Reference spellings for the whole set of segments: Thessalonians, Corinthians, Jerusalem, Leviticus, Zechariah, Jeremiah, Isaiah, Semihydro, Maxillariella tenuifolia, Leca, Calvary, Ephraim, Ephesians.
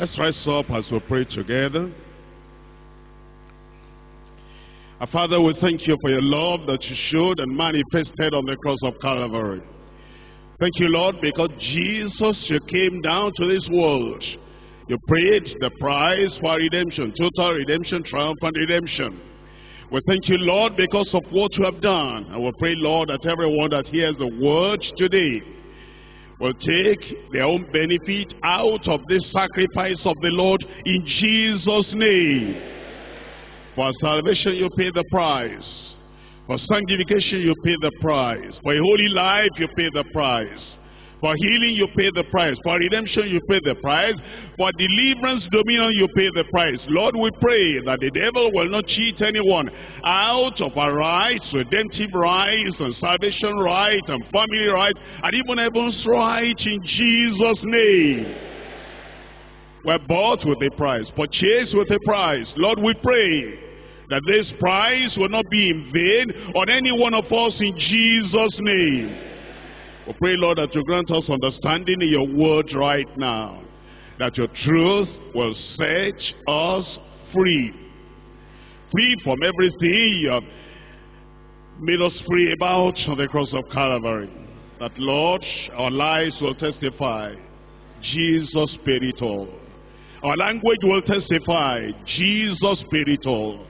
Let's rise up as we pray together. Our Father, we thank you for your love that you showed and manifested on the cross of Calvary. Thank you, Lord, because Jesus, you came down to this world. You paid the price for redemption, total redemption, triumphant redemption. We thank you, Lord, because of what you have done. And we pray, Lord, that everyone that hears the word today will take their own benefit out of this sacrifice of the Lord in Jesus' name. For our salvation, you pay the price. For sanctification, you pay the price. For a holy life, you pay the price. For healing, you pay the price. For redemption, you pay the price. For deliverance, dominion, you pay the price. Lord, we pray that the devil will not cheat anyone out of our rights, redemptive rights, and salvation right, and family right, and even heaven's right in Jesus' name. We're bought with a price, purchased with a price. Lord, we pray that this price will not be in vain on any one of us in Jesus' name. We pray, Lord, that you grant us understanding in your word right now, that your truth will set us free. Free from everything you have made us free about on the cross of Calvary. That, Lord, our lives will testify, Jesus paid it all. Our language will testify, Jesus paid it all.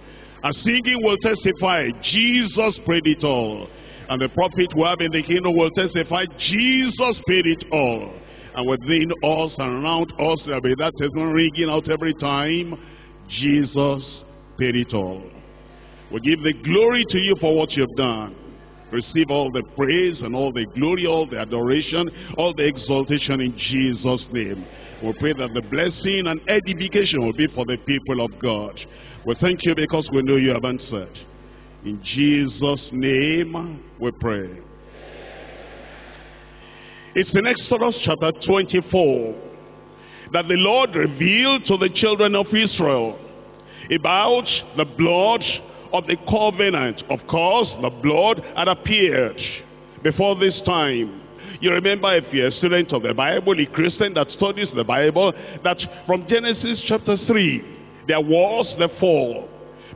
Our singing will testify, Jesus paid it all. And the prophet we have in the kingdom will testify, Jesus paid it all. And within us and around us, there will be that testimony ringing out every time, Jesus paid it all. We give the glory to you for what you've done. Receive all the praise and all the glory, all the adoration, all the exaltation in Jesus' name. We pray that the blessing and edification will be for the people of God. We thank you because we know you have answered. In Jesus' name we pray. Amen. It's in Exodus chapter 24 that the Lord revealed to the children of Israel about the blood of the covenant. Of course, the blood had appeared before this time. You remember, if you're a student of the Bible, a Christian that studies the Bible, that from Genesis chapter 3, there was the fall.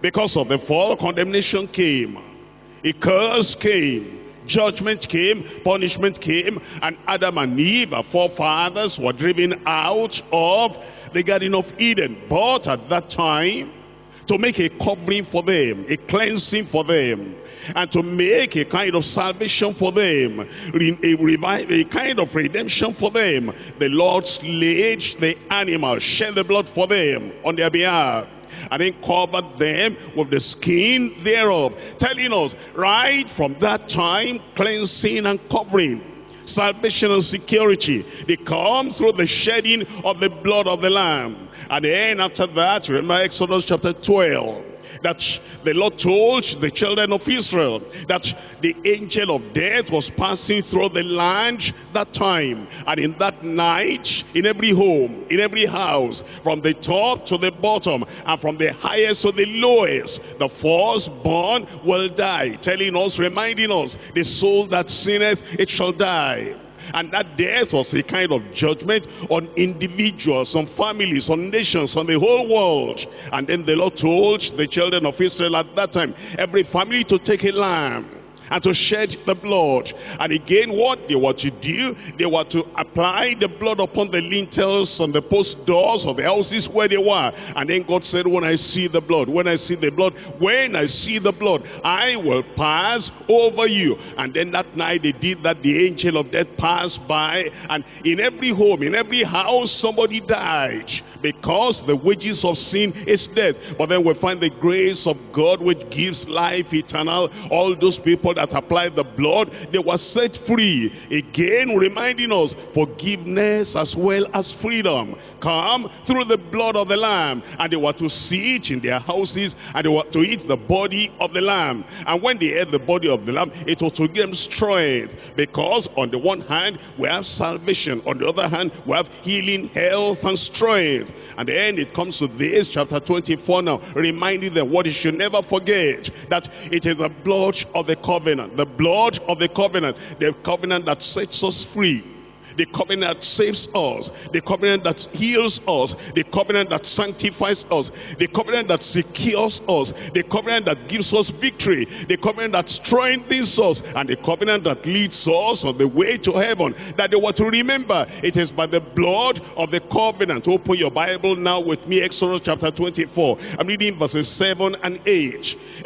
Because of the fall, condemnation came, a curse came, judgment came, punishment came, and Adam and Eve, our forefathers, were driven out of the Garden of Eden. But at that time, to make a covering for them, a cleansing for them, and to make a kind of salvation for them, a kind of redemption for them, the Lord slayed the animal, shed the blood for them on their behalf, and then covered them with the skin thereof, telling us right from that time, cleansing and covering, salvation and security, they come through the shedding of the blood of the Lamb. And then after that, remember Exodus chapter 12, that the Lord told the children of Israel that the angel of death was passing through the land that time. And in that night, in every home, in every house, from the top to the bottom, and from the highest to the lowest, the firstborn will die. Telling us, reminding us, the soul that sinneth, it shall die. And that death was a kind of judgment on individuals, on families, on nations, on the whole world. And then the Lord told the children of Israel at that time, every family to take a lamb and to shed the blood. And again, what they were to do, they were to apply the blood upon the lintels, on the post doors of the houses where they were. And then God said, when I see the blood, when I see the blood, when I see the blood, I will pass over you. And then that night they did that. The angel of death passed by, and in every home, in every house, somebody died, because the wages of sin is death. But then we find the grace of God, which gives life eternal. All those people that applied the blood, they were set free. Again, reminding us, forgiveness as well as freedom come through the blood of the Lamb. And they were to see it in their houses, and they were to eat the body of the Lamb. And when they ate the body of the Lamb, it was to give them strength, because on the one hand we have salvation, on the other hand we have healing, health, and strength. And then it comes to this chapter 24 now, reminding them what you should never forget, that it is the blood of the covenant, the blood of the covenant that sets us free, the covenant that saves us, the covenant that heals us, the covenant that sanctifies us, the covenant that secures us, the covenant that gives us victory, the covenant that strengthens us, and the covenant that leads us on the way to heaven. That they were to remember, it is by the blood of the covenant. Open your Bible now with me, Exodus chapter 24. I'm reading verses 7 and 8.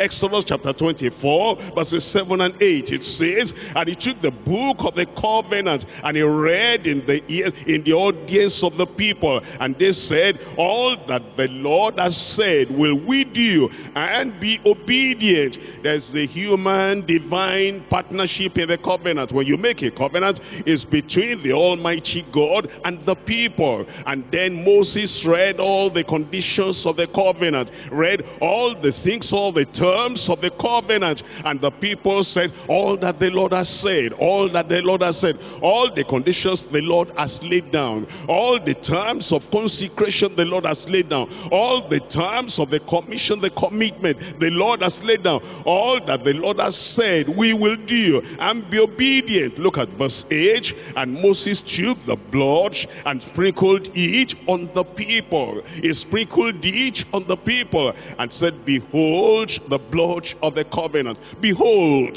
Exodus chapter 24, verses 7 and 8. It says, and he took the book of the covenant, and he read in the audience of the people, and they said, all that the Lord has said will we do, and be obedient. There's the human divine partnership in the covenant. When you make a covenant, it's between the Almighty God and the people. And then Moses read all the conditions of the covenant, read all the things, all the terms of the covenant, and the people said, all that the Lord has said, all that the Lord has said, all the conditions the Lord has laid down, all the terms of consecration the Lord has laid down, all the terms of the commission, the commitment the Lord has laid down, all that the Lord has said we will do and be obedient. Look at verse 8, and Moses took the blood and sprinkled it on the people. He sprinkled it on the people and said, behold the blood of the covenant. Behold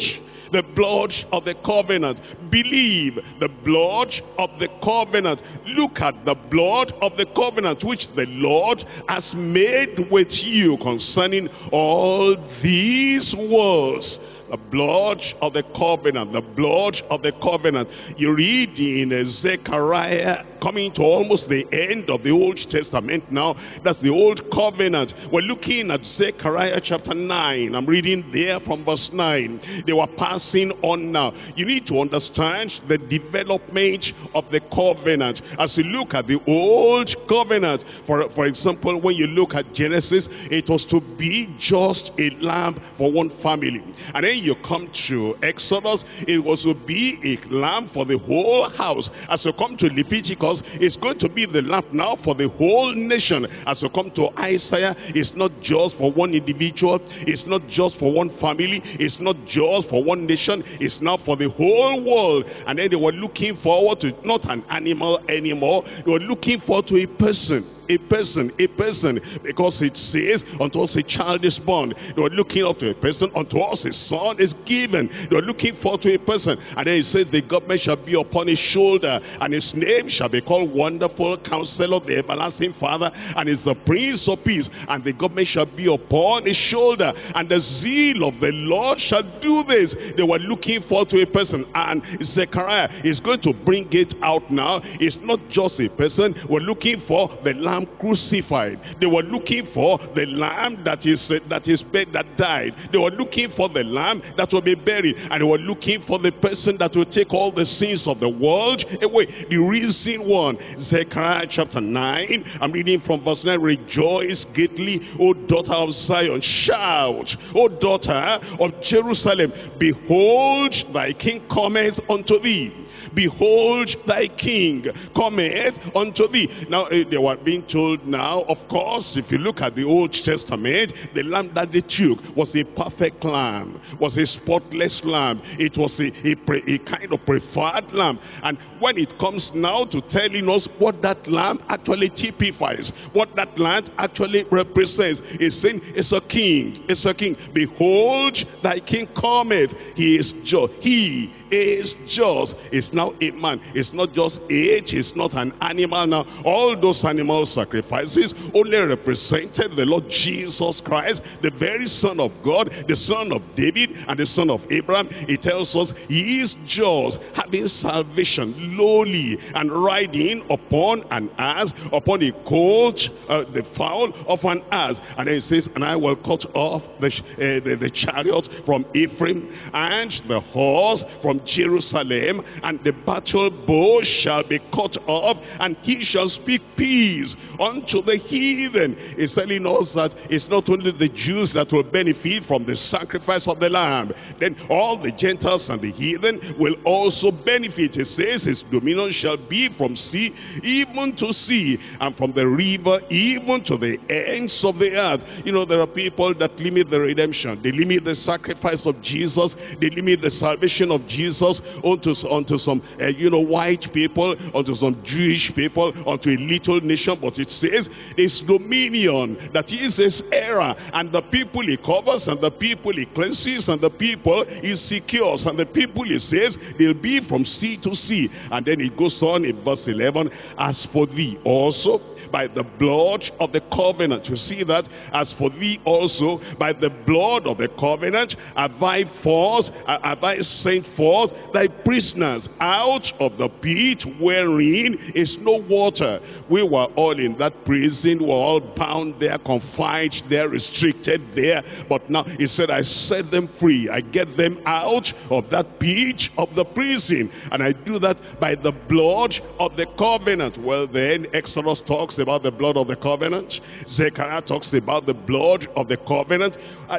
the blood of the covenant. Believe the blood of the covenant. Look at the blood of the covenant which the Lord has made with you concerning all these words. The blood of the covenant, the blood of the covenant. You read in Zechariah, coming to almost the end of the Old Testament now, that's the Old Covenant. We're looking at Zechariah chapter 9. I'm reading there from verse 9. They were passing on now. You need to understand the development of the covenant. As you look at the Old Covenant, for example, when you look at Genesis, it was to be just a lamb for one family. And then you come to Exodus, it was to be a lamb for the whole house. As you come to Leviticus, it's going to be the lamb now for the whole nation. As you come to Isaiah, it's not just for one individual, it's not just for one family, it's not just for one nation, it's now for the whole world. And then they were looking forward to not an animal anymore, they were looking forward to a person. A person, because it says, unto us a child is born. They were looking up to a person, unto us a son is given. They were looking forward to a person. And then it says, the government shall be upon his shoulder, and his name shall be called Wonderful Counselor, the Everlasting Father, and is the Prince of Peace. And the government shall be upon his shoulder, and the zeal of the Lord shall do this. They were looking forward to a person, and Zechariah is going to bring it out now. It's not just a person. We're looking for the Lamb crucified. They were looking for the lamb that died. They were looking for the lamb that will be buried, and they were looking for the person that will take all the sins of the world away. The reason one, Zechariah chapter 9, I'm reading from verse 9. Rejoice greatly, O daughter of Zion. Shout, O daughter of Jerusalem. Behold, thy king cometh unto thee. Behold, thy king cometh unto thee. Now, they were being told now, of course, if you look at the Old Testament, the lamb that they took was a perfect lamb, was a spotless lamb. It was a kind of preferred lamb. And when it comes now to telling us what that lamb actually typifies, what that lamb actually represents, it's saying, it's a king, it's a king. Behold, thy king cometh. He is just. He is just. It's now a man. It's not just age. It's not an animal now. All those animal sacrifices only represented the Lord Jesus Christ, the very Son of God, the Son of David, and the Son of Abraham. He tells us he is just, having salvation, lowly, and riding upon an ass, upon a colt, the fowl of an ass. And then he says, and I will cut off the chariot from Ephraim, and the horse from Jerusalem, and the battle bow shall be cut off, and he shall speak peace unto the heathen. It's telling us that it's not only the Jews that will benefit from the sacrifice of the lamb, then all the Gentiles and the heathen will also benefit. It says his dominion shall be from sea even to sea, and from the river even to the ends of the earth. You know, there are people that limit the redemption, they limit the sacrifice of Jesus, they limit the salvation of Jesus. Jesus unto some, white people, unto some Jewish people, unto a little nation. But it says his dominion, that he is his era, and the people he covers, and the people he cleanses, and the people he secures, and the people he says they'll be from sea to sea. And then it goes on in verse 11, as for thee also, by the blood of the covenant. You see that? As for thee also, by the blood of the covenant, have I sent forth thy prisoners out of the pit wherein is no water. We were all in that prison, we were all bound there, confined there, restricted there. But now he said, I set them free. I get them out of that pit of the prison. And I do that by the blood of the covenant. Well then, Exodus talks about the blood of the covenant. Zechariah talks about the blood of the covenant.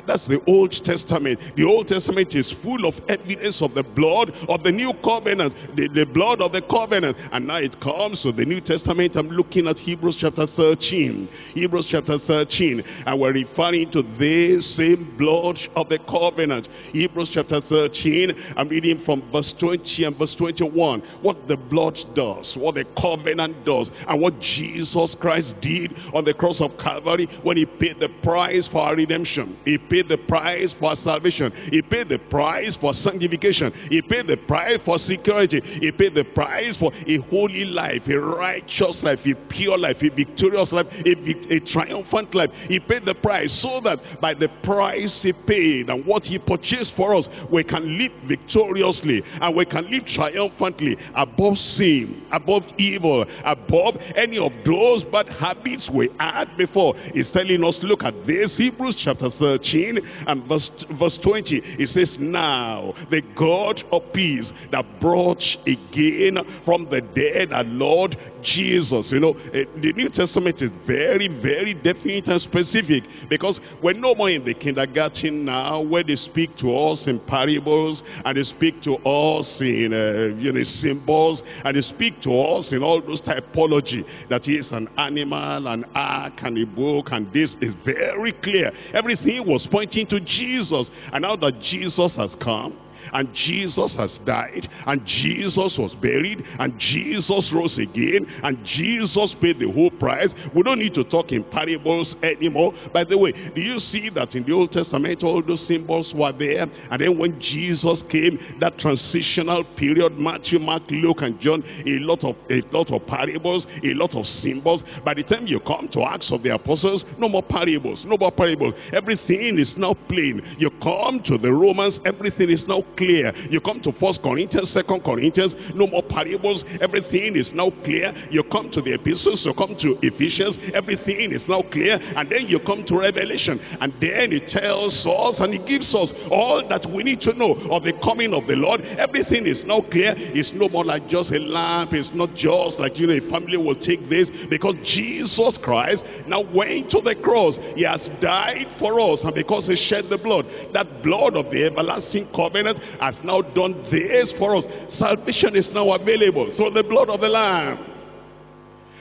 That's the Old Testament. The Old Testament is full of evidence of the blood of the new covenant, the blood of the covenant. And now it comes to the New Testament. I'm looking at Hebrews chapter 13. Hebrews chapter 13. And we're referring to the same blood of the covenant. Hebrews chapter 13. I'm reading from verse 20 and verse 21. What the blood does, what the covenant does, and what Jesus Christ did on the cross of Calvary when he paid the price for our redemption. He paid the price for our salvation. He paid the price for sanctification. He paid the price for security. He paid the price for a holy life, a righteous life, a pure life, a victorious life, a triumphant life. He paid the price so that by the price he paid and what he purchased for us, we can live victoriously and we can live triumphantly above sin, above evil, above any of those bad habits we had before. He's telling us, look at this, Hebrews chapter 13 and verse 20. It says, now the God of peace that brought again from the dead our Lord Jesus. You know, the New Testament is very, very definite and specific, because we're no more in the kindergarten now where they speak to us in parables and they speak to us in symbols and they speak to us in all those typology. That is an animal, an ark, and a book, and this is very clear. Everything was pointing to Jesus. And now that Jesus has come, and Jesus has died, and Jesus was buried, and Jesus rose again, and Jesus paid the whole price, we don't need to talk in parables anymore. By the way, do you see that in the Old Testament all those symbols were there? And then when Jesus came, that transitional period, Matthew, Mark, Luke, and John, a lot of parables, a lot of symbols. By the time you come to Acts of the Apostles, no more parables, no more parables. Everything is now plain. You come to the Romans, everything is now clear. You come to 1 Corinthians, 2 Corinthians, no more parables. Everything is now clear. You come to the epistles, you come to Ephesians, everything is now clear. And then you come to Revelation, and then it tells us and it gives us all that we need to know of the coming of the Lord. Everything is now clear. It's no more like just a lamp. It's not just like, a family will take this, because Jesus Christ now went to the cross. He has died for us, and because he shed the blood, that blood of the everlasting covenant has now done this for us. Salvation is now available through the blood of the Lamb.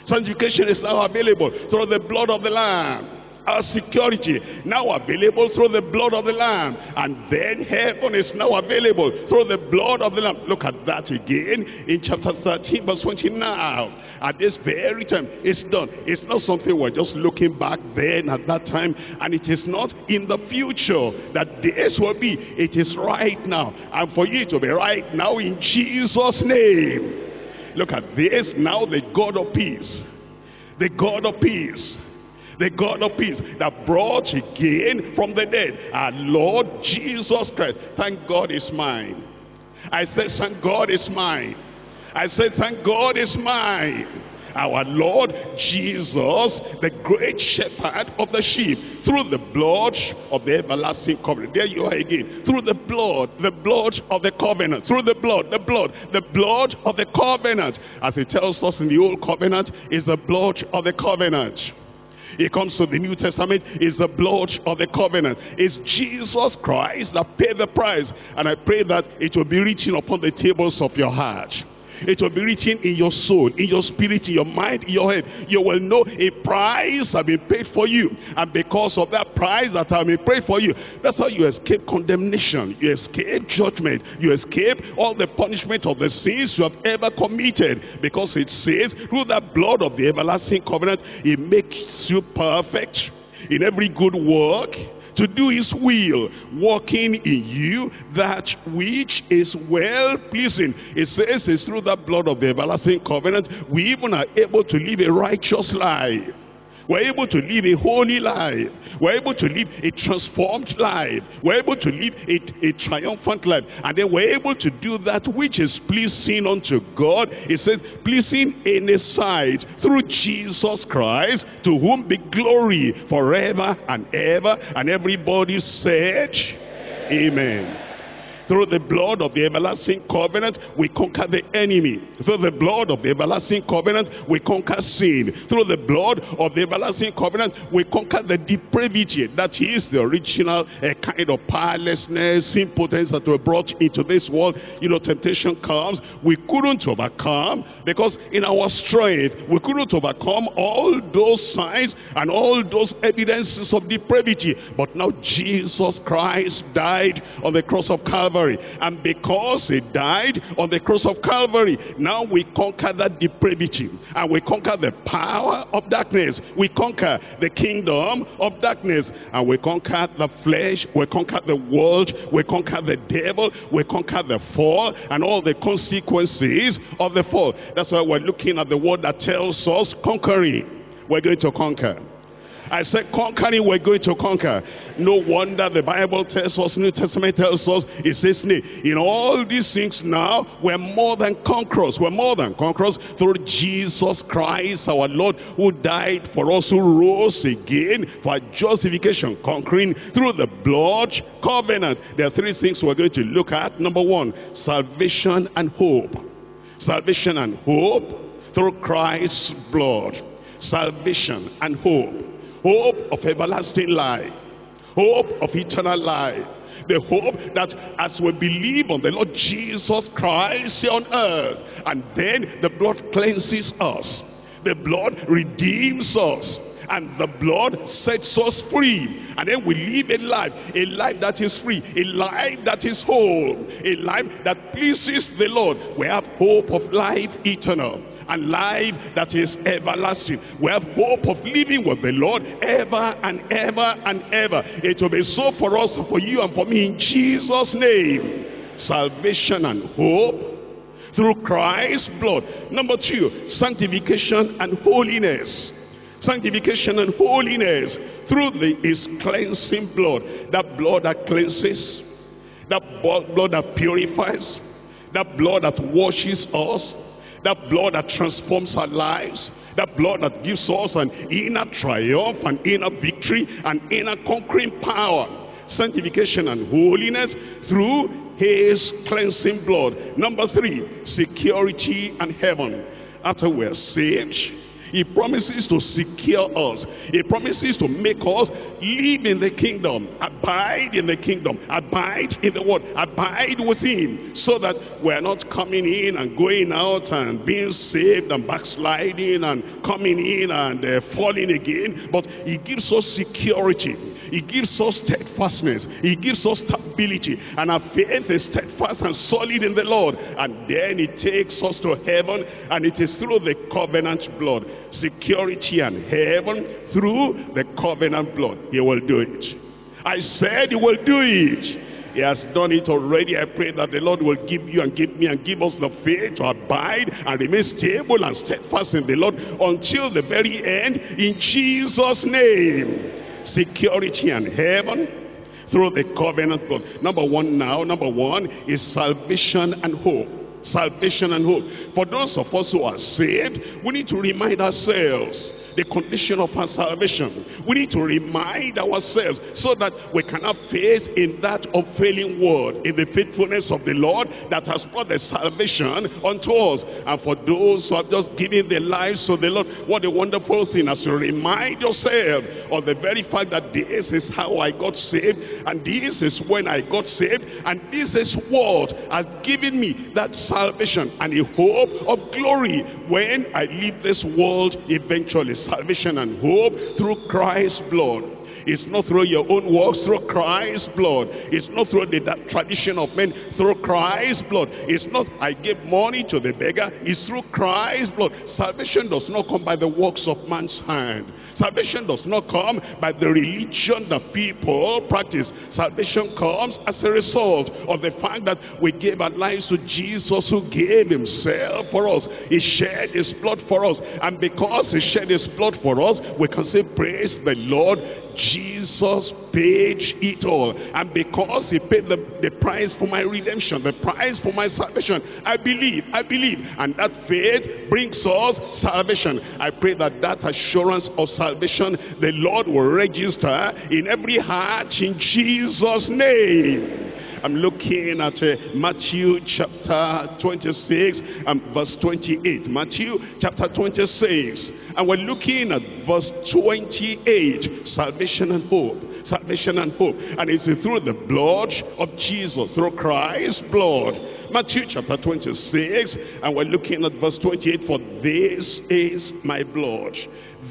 Sanctification is now available through the blood of the Lamb. Our security now available through the blood of the Lamb. And then heaven is now available through the blood of the Lamb. Look at that again in chapter 13 verse 20. Now at this very time, it's done. It's not something we're just looking back then at that time, and it is not in the future that this will be. It is right now, and for you to be right now in Jesus' name. Look at this now, the God of peace, the God of peace, the God of peace that brought again from the dead our Lord Jesus Christ. Thank God is mine. I said, thank God is mine. I said, thank God is mine. Our Lord Jesus, the great shepherd of the sheep, through the blood of the everlasting covenant. There you are again. Through the blood of the covenant. Through the blood of the covenant. As it tells us in the old covenant, is the blood of the covenant. It comes to the New Testament, is the blood of the covenant. It's Jesus Christ that paid the price. And I pray that it will be reaching upon the tables of your heart. It will be written in your soul, in your spirit, in your mind, in your head. You will know a price has been paid for you, and because of that price that has been paid for you, that's how you escape condemnation, you escape judgment, you escape all the punishment of the sins you have ever committed, because it says through the blood of the everlasting covenant it makes you perfect in every good work to do his will, working in you that which is well pleasing. It says it's through the blood of the everlasting covenant we even are able to live a righteous life. We're able to live a holy life. We're able to live a transformed life. We're able to live a triumphant life. And then we're able to do that which is pleasing unto God. It says, pleasing in his sight through Jesus Christ, to whom be glory forever and ever. And everybody said, Amen. Through the blood of the everlasting covenant, we conquer the enemy. Through the blood of the everlasting covenant, we conquer sin. Through the blood of the everlasting covenant, we conquer the depravity. That is the original kind of powerlessness, impotence that were brought into this world. You know, temptation comes. We couldn't overcome because in our strength, we couldn't overcome all those signs and all those evidences of depravity. But now Jesus Christ died on the cross of Calvary. And because he died on the cross of Calvary, now we conquer that depravity, and we conquer the power of darkness. We conquer the kingdom of darkness, and we conquer the flesh, we conquer the world, we conquer the devil, we conquer the fall and all the consequences of the fall. That's why we're looking at the word that tells us conquering. We're going to conquer. I said conquering, we're going to conquer. No wonder the Bible tells us, New Testament tells us, it says, in all these things now, we're more than conquerors. We're more than conquerors through Jesus Christ, our Lord, who died for us, who rose again for justification, conquering through the blood covenant. There are three things we're going to look at. Number one, salvation and hope. Salvation and hope through Christ's blood. Salvation and hope. Hope of everlasting life. Hope of eternal life. The hope that as we believe on the Lord Jesus Christ here on earth, and then the blood cleanses us, the blood redeems us, and the blood sets us free. And then we live a life that is free, a life that is whole, a life that pleases the Lord. We have hope of life eternal. A life that is everlasting. We have hope of living with the Lord ever and ever and ever. It will be so for us, for you, and for me, in Jesus' name. Salvation and hope through Christ's blood. Number two, sanctification and holiness. Sanctification and holiness through his cleansing blood. That blood that cleanses, that blood that purifies, that blood that washes us, that blood that transforms our lives, that blood that gives us an inner triumph, an inner victory, an inner conquering power. Sanctification and holiness through his cleansing blood. Number three, security and heaven. After we are saved, he promises to secure us. He promises to make us live in the kingdom, abide in the kingdom, abide in the word, abide with him, so that we're not coming in and going out and being saved and backsliding and coming in and falling again. But he gives us security. He gives us steadfastness. He gives us stability. And our faith is steadfast and solid in the Lord. And then he takes us to heaven, and it is through the covenant blood. Security and heaven through the covenant blood. He will do it. I said he will do it. He has done it already. I pray that the Lord will give you and give me and give us the faith to abide and remain stable and steadfast in the Lord until the very end, in Jesus' name. Security and heaven through the covenant blood. Number one now, number one is salvation and hope. Salvation and hope. For those of us who are saved, we need to remind ourselves the condition of our salvation. We need to remind ourselves so that we can have faith in that unfailing word, in the faithfulness of the Lord that has brought the salvation unto us. And for those who have just given their lives to the Lord, what a wonderful thing as you remind yourself of the very fact that this is how I got saved, and this is when I got saved, and this is what has given me that salvation and a hope of glory when I leave this world eventually. Salvation and hope through Christ's blood. It's not through your own works, through Christ's blood. It's not through the tradition of men, through Christ's blood. It's not I gave money to the beggar, it's through Christ's blood. Salvation does not come by the works of man's hand. Salvation does not come by the religion that people practice. Salvation comes as a result of the fact that we gave our lives to Jesus, who gave himself for us. He shed his blood for us. And because he shed his blood for us, we can say, praise the Lord, Jesus paid it all. And because he paid the price for my redemption, the price for my salvation, I believe. And that faith brings us salvation. I pray that that assurance of salvation, the Lord will register in every heart in Jesus' name. I'm looking at Matthew chapter 26 and verse 28. Matthew chapter 26. And we're looking at verse 28. Salvation and hope. Salvation and hope. And it's through the blood of Jesus, through Christ's blood. Matthew chapter 26. And we're looking at verse 28. For this is my blood.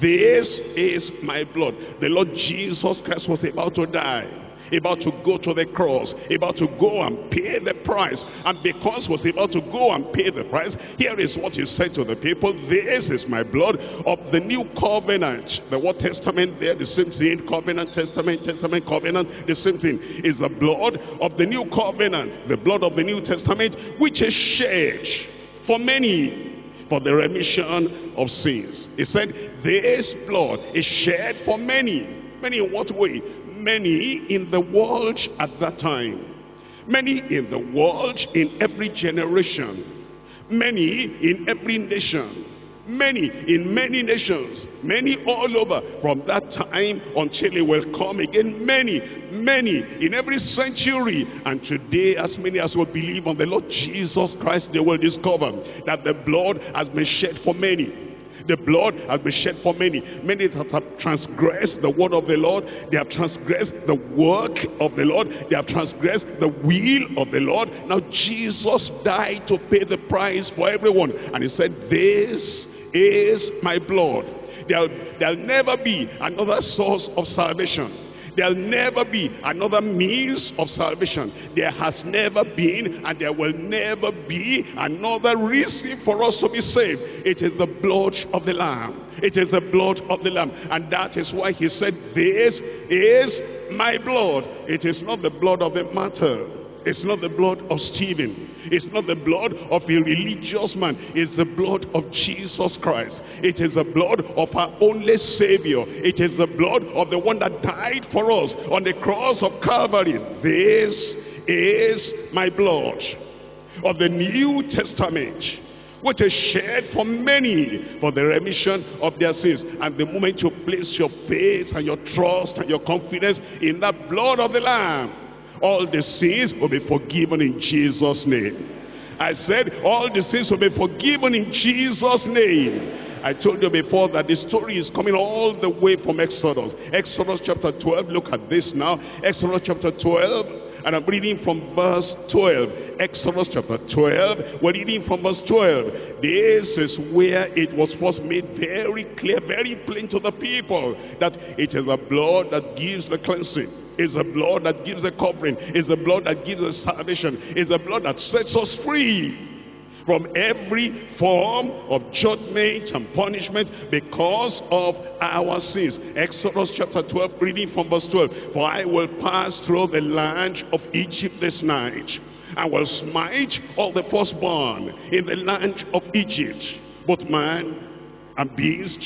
This is my blood. The Lord Jesus Christ was about to die, about to go to the cross, about to go and pay the price. And because he was about to go and pay the price, here is what he said to the people: this is my blood of the new covenant. The Old Testament there, the same thing. Covenant, testament, covenant, the same thing. Is the blood of the new covenant, the blood of the New Testament, which is shed for many for the remission of sins. He said this blood is shed for many. Many in what way? Many in the world at that time, many in the world in every generation, many in every nation, many in many nations, many all over, from that time until it will come again, many in every century. And today, as many as will believe on the Lord Jesus Christ, they will discover that the blood has been shed for many. The blood has been shed for many. Many that have transgressed the word of the Lord, they have transgressed the work of the Lord, they have transgressed the will of the Lord. Now Jesus died to pay the price for everyone. And he said, this is my blood. There'll never be another source of salvation. There'll never be another means of salvation. There has never been and there will never be another reason for us to be saved. It is the blood of the Lamb. It is the blood of the Lamb. And that is why he said, this is my blood. It is not the blood of a martyr. It's not the blood of Stephen. It's not the blood of a religious man. It's the blood of Jesus Christ. It is the blood of our only Savior. It is the blood of the one that died for us on the cross of Calvary. This is my blood of the New Testament, which is shed for many for the remission of their sins. And the moment you place your faith and your trust and your confidence in the blood of the Lamb, all the sins will be forgiven in Jesus' name. I said, all the sins will be forgiven in Jesus' name. I told you before that the story is coming all the way from Exodus. Exodus chapter 12, look at this now. Exodus chapter 12, and I'm reading from verse 12. Exodus chapter 12, we're reading from verse 12. This is where it was first made very clear, very plain to the people that it is the blood that gives the cleansing. It's the blood that gives the covering. It's the blood that gives the salvation. It's the blood that sets us free from every form of judgment and punishment because of our sins. Exodus chapter 12, reading from verse 12. For I will pass through the land of Egypt this night, and will smite all the firstborn in the land of Egypt, both man and beast,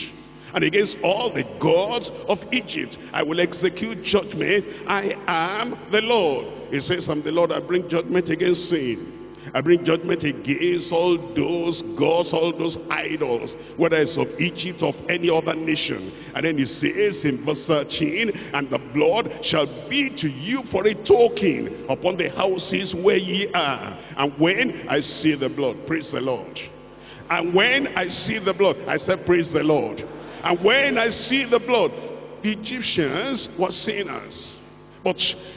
and against all the gods of Egypt I will execute judgment. I am the Lord. He says, I'm the Lord, I bring judgment against sin. I bring judgment against all those gods, all those idols, whether it's of Egypt or of any other nation. And then he says in verse 13, and the blood shall be to you for a token upon the houses where ye are. And when I see the blood, praise the Lord. And when I see the blood, I said, praise the Lord. And when I see the blood, the Egyptians were sinners. But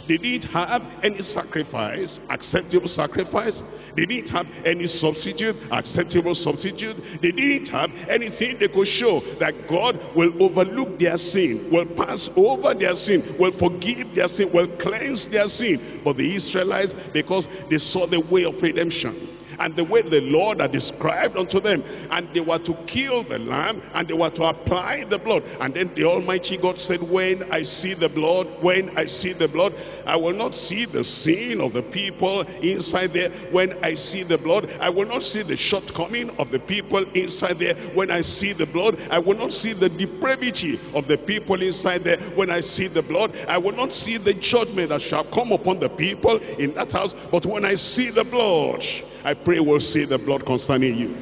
they didn't have any sacrifice, acceptable sacrifice. They didn't have any substitute, acceptable substitute. They didn't have anything they could show that God will overlook their sin, will pass over their sin, will forgive their sin, will cleanse their sin. But the Israelites, because they saw the way of redemption and the way the Lord had described unto them, and they were to kill the lamb, and they were to apply the blood. And then the Almighty God said, when I see the blood, when I see the blood, I will not see the sin of the people inside there. When I see the blood, I will not see the shortcoming of the people inside there. When I see the blood, I will not see the depravity of the people inside there. When I see the blood, I will not see the judgment that shall come upon the people in that house. But when I see the blood, I pray we'll see the blood concerning you.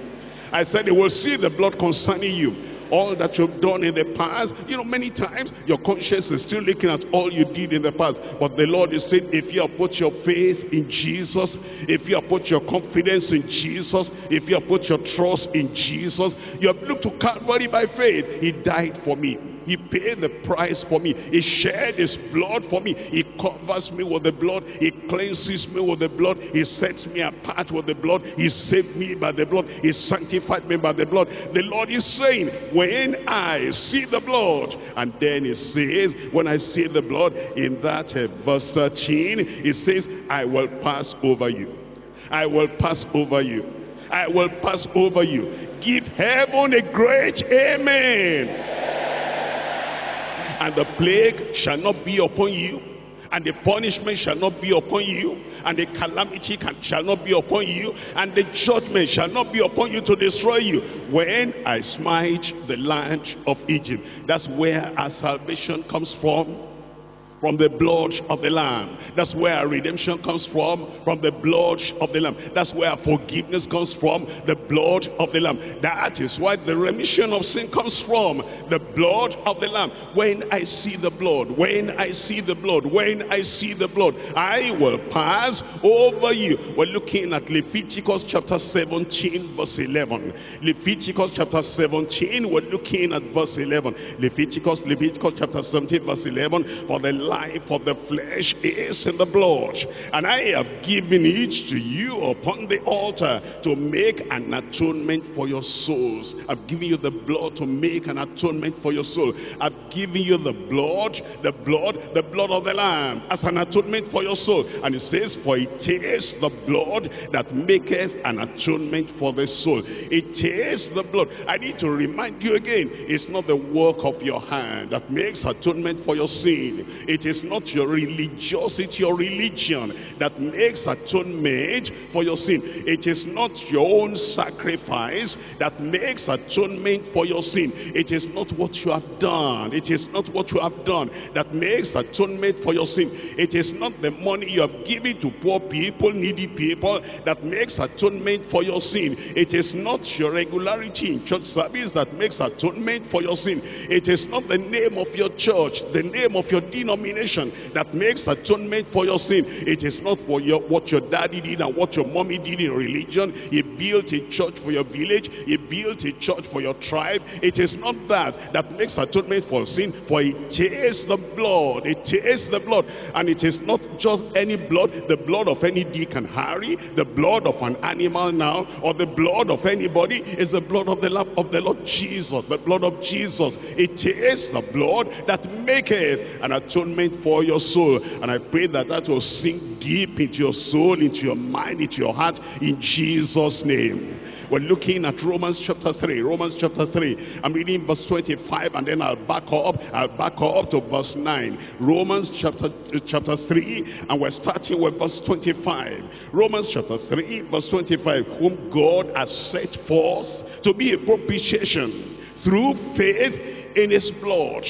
I said, we'll see the blood concerning you. All that you've done in the past, you know, many times your conscience is still looking at all you did in the past. But the Lord is saying, if you have put your faith in Jesus, if you have put your confidence in Jesus, if you have put your trust in Jesus, you have looked to Calvary by faith. He died for me. He paid the price for me. He shed his blood for me. He covers me with the blood. He cleanses me with the blood. He sets me apart with the blood. He saved me by the blood. He sanctified me by the blood. The Lord is saying, when I see the blood, and then he says, when I see the blood, in that verse 13, he says, I will pass over you. I will pass over you. I will pass over you. Give heaven a great amen. And the plague shall not be upon you, and the punishment shall not be upon you, and the calamity shall not be upon you, and the judgment shall not be upon you to destroy you, when I smite the land of Egypt. That's where our salvation comes from the blood of the Lamb. That's where our redemption comes from the blood of the Lamb. That's where our forgiveness comes from, the blood of the Lamb. That is why the remission of sin comes from the blood of the Lamb. When I see the blood, when I see the blood, when I see the blood, I will pass over you. We're looking at Leviticus chapter 17 verse 11. Leviticus chapter 17, we're looking at verse 11. Leviticus chapter 17 verse 11. For the life of the flesh is in the blood, and I have given it to you upon the altar to make an atonement for your souls. I've given you the blood to make an atonement for your soul. I've given you the blood of the Lamb as an atonement for your soul. And it says, for it is the blood that maketh an atonement for the soul. It is the blood. I need to remind you again, it's not the work of your hand that makes atonement for your sin. It is not your religiosity or religion that makes atonement for your sin. It is not your own sacrifice that makes atonement for your sin. It is not what you have done. It is not what you have done that makes atonement for your sin. It is not the money you have given to poor people, needy people, that makes atonement for your sin. It is not your regularity in church service that makes atonement for your sin. It is not the name of your church, the name of your denomination that makes atonement for your sin. It is not for what your daddy did and what your mommy did in religion. He built a church for your village. He built a church for your tribe. It is not that makes atonement for sin, for it is the blood. It is the blood. And it is not just any blood, the blood of any Deacon Harry, the blood of an animal now, or the blood of anybody. It's the blood of the Lamb of the Lord Jesus, the blood of Jesus. It is the blood that maketh an atonement for your soul. And I pray that that will sink deep into your soul, into your mind, into your heart, in Jesus' name. We're looking at Romans chapter 3. Romans chapter 3. I'm reading verse 25, and then I'll back up to verse 9. Romans chapter 3, and we're starting with verse 25. Romans chapter 3, verse 25. Whom God has set forth to be a propitiation through faith in his blood,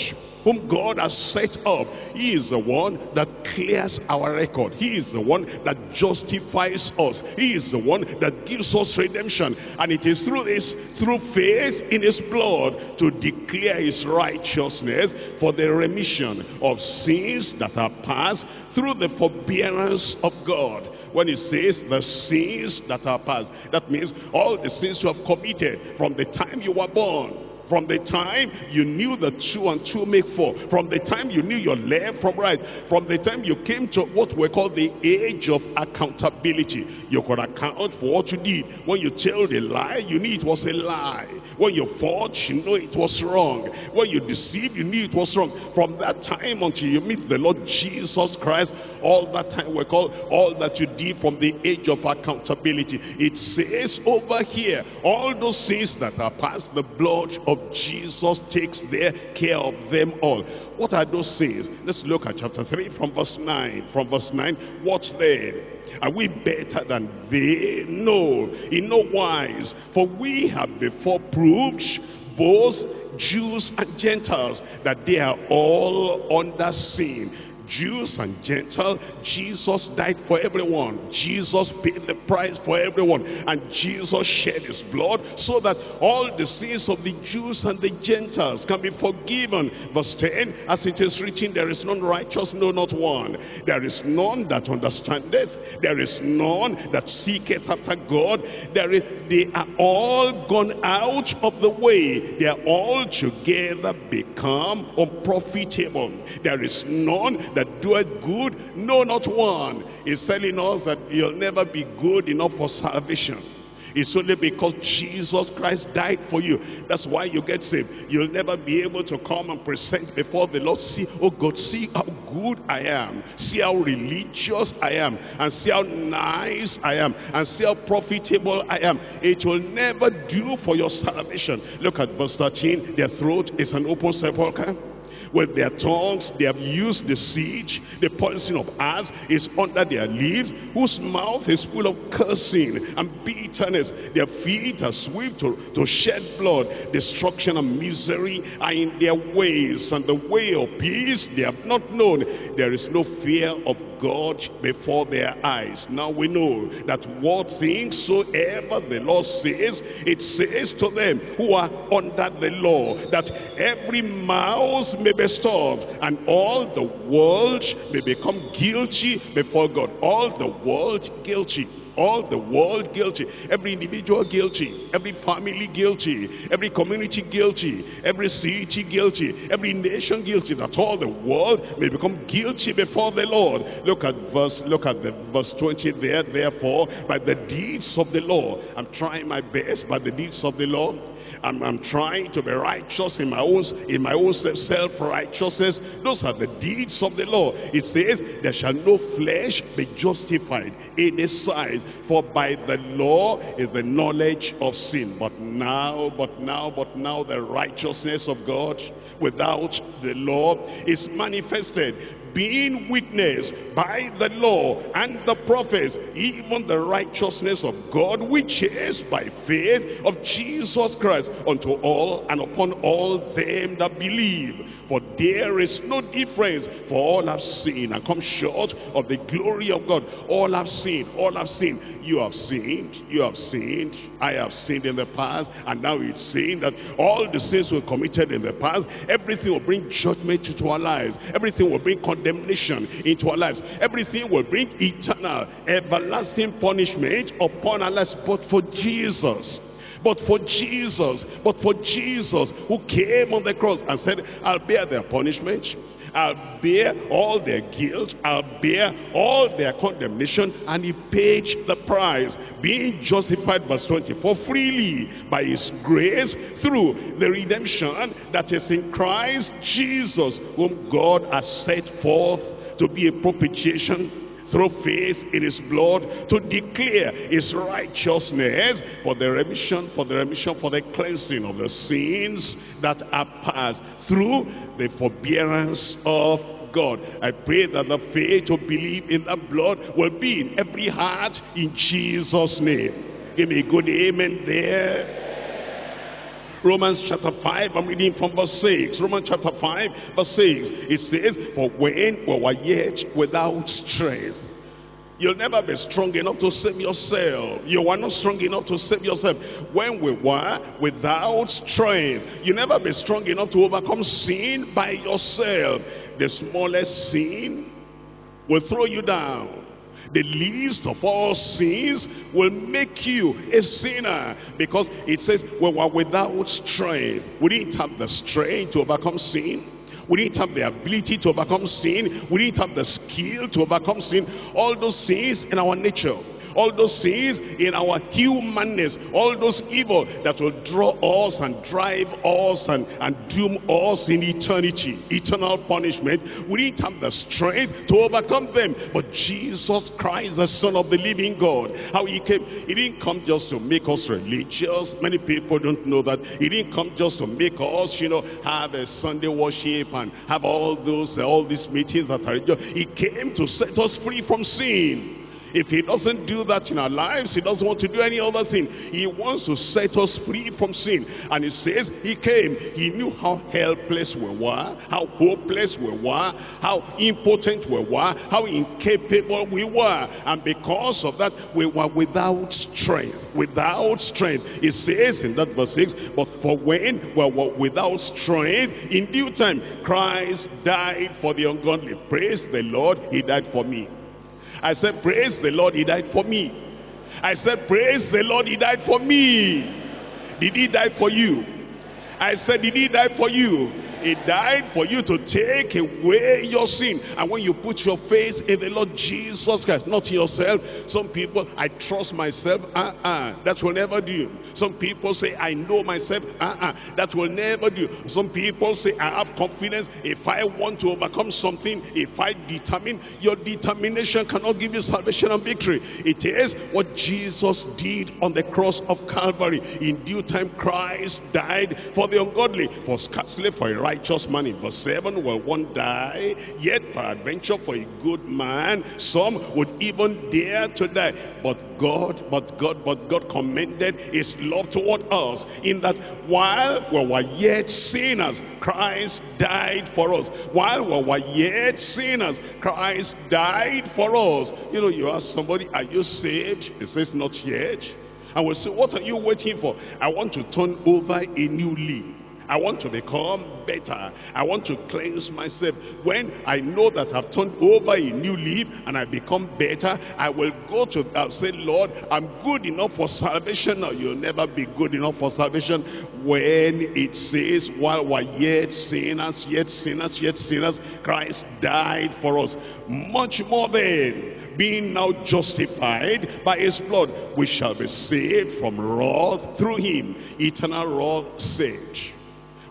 whom God has set up. He is the one that clears our record. He is the one that justifies us. He is the one that gives us redemption. And it is through faith in his blood, to declare his righteousness for the remission of sins that are past, through the forbearance of God. When it says the sins that are past, that means all the sins you have committed from the time you were born, From the time you knew that two and two make four, from the time you knew your left from right, from the time you came to what we call the age of accountability, you could account for what you did. When you tell the lie, you knew it was a lie. When you forged, you know it was wrong. When you deceived, you knew it was wrong. From that time until you meet the Lord Jesus Christ, all that time we call all that you did from the age of accountability. It says over here, all those sins that are past, the blood of Jesus takes their care of them all. What are those sins? Let's look at chapter 3 from verse 9. From verse 9, watch there. Are we better than they? No, in no wise. For we have before proved, both Jews and Gentiles, that they are all under sin. Jews and Gentiles, Jesus died for everyone. Jesus paid the price for everyone. And Jesus shed his blood so that all the sins of the Jews and the Gentiles can be forgiven. Verse 10, as it is written, there is none righteous, no, not one. There is none that understandeth. There is none that seeketh after God. They are all gone out of the way. They are all together become unprofitable. There is none that doeth good, no, not one. Is telling us that you'll never be good enough for salvation. It's only because Jesus Christ died for you. That's why you get saved. You'll never be able to come and present before the Lord, see, oh God, see how good I am. See how religious I am. And see how nice I am. And see how profitable I am. It will never do for your salvation. Look at verse 13. Their throat is an open sepulchre. With their tongues they have used the siege, the poison of asp is under their lips, whose mouth is full of cursing and bitterness. Their feet are swift to shed blood. Destruction and misery are in their ways, and the way of peace they have not known. There is no fear of God before their eyes. Now we know that what things soever the law says, it says to them who are under the law, that every mouth may be stopped, and all the world may become guilty before God. All the world guilty. All the world guilty. Every individual guilty. Every family guilty. Every community guilty. Every city guilty. Every nation guilty. That all the world may become guilty before the Lord. Look at the verse 20 there. Therefore, by the deeds of the law, I'm trying my best by the deeds of the law. I'm trying to be righteous in my own self-righteousness. Those are the deeds of the law. It says, there shall no flesh be justified in his sight, for by the law is the knowledge of sin. But now the righteousness of God without the law is manifested, being witnessed by the law and the prophets, even the righteousness of God, which is by faith of Jesus Christ unto all and upon all them that believe. For there is no difference, for all have sinned and come short of the glory of God. All have sinned, all have sinned. You have sinned, you have sinned, I have sinned in the past, and now it's saying that all the sins we committed in the past, everything will bring judgment into our lives. Everything will bring condemnation into our lives. Everything will bring eternal, everlasting punishment upon our lives, but for Jesus, who came on the cross and said, I'll bear their punishment, I'll bear all their guilt, I'll bear all their condemnation, and he paid the price, being justified, verse 24, freely by his grace through the redemption that is in Christ Jesus, whom God has set forth to be a propitiation through faith in his blood, to declare his righteousness for the remission, for the cleansing of the sins that are past, through the forbearance of God. I pray that the faith to believe in that blood will be in every heart, in Jesus' name. Give me a good amen there. Romans chapter 5, I'm reading from verse 6. Romans chapter 5, verse 6. It says, for when we were yet without strength. You'll never be strong enough to save yourself. You are not strong enough to save yourself. When we were without strength, you'll never be strong enough to overcome sin by yourself. The smallest sin will throw you down. the least of all sins will make you a sinner. Because it says we were without strength. We didn't have the strength to overcome sin. We didn't have the ability to overcome sin. We didn't have the skill to overcome sin. All those sins in our nature, all those sins in our humanness, all those evil that will draw us and drive us and doom us in eternity, eternal punishment. We didn't have the strength to overcome them. But Jesus Christ, the Son of the living God, how he came, he didn't come just to make us religious. Many people don't know that. He didn't come just to make us, you know, have a Sunday worship and have all these meetings that are religious. He came to set us free from sin. If he doesn't do that in our lives, he doesn't want to do any other thing. He wants to set us free from sin. And he says he came. He knew how helpless we were, how hopeless we were, how impotent we were, how incapable we were. And because of that, we were without strength. Without strength. It says in that verse 6, but for when we were without strength, in due time, Christ died for the ungodly. Praise the Lord, he died for me. I said, praise the Lord, he died for me. I said, praise the Lord, he died for me. Did he die for you? I said, did he die for you? He died for you to take away your sin. And when you put your faith in the Lord Jesus Christ, not yourself. Some people, I trust myself, that will never do. Some people say, I know myself, that will never do. Some people say, I have confidence. If I want to overcome something, if I determine, your determination cannot give you salvation and victory. It is what Jesus did on the cross of Calvary. In due time, Christ died for the ungodly, for scarcely for a righteous man, in verse 7, will one die, yet peradventure for a good man, some would even dare to die. But God commended his love toward us, in that while we were yet sinners, Christ died for us. While we were yet sinners, Christ died for us. You know, you ask somebody, are you saved? He says, not yet. I will say, what are you waiting for? I want to turn over a new leaf. I want to become better. I want to cleanse myself. When I know that I've turned over a new leaf and I become better, I will go to God and say, Lord, I'm good enough for salvation. No, you'll never be good enough for salvation. When it says, while we're yet sinners, yet sinners, yet sinners, Christ died for us. Much more than being now justified by his blood, we shall be saved from wrath through him. Eternal wrath saved.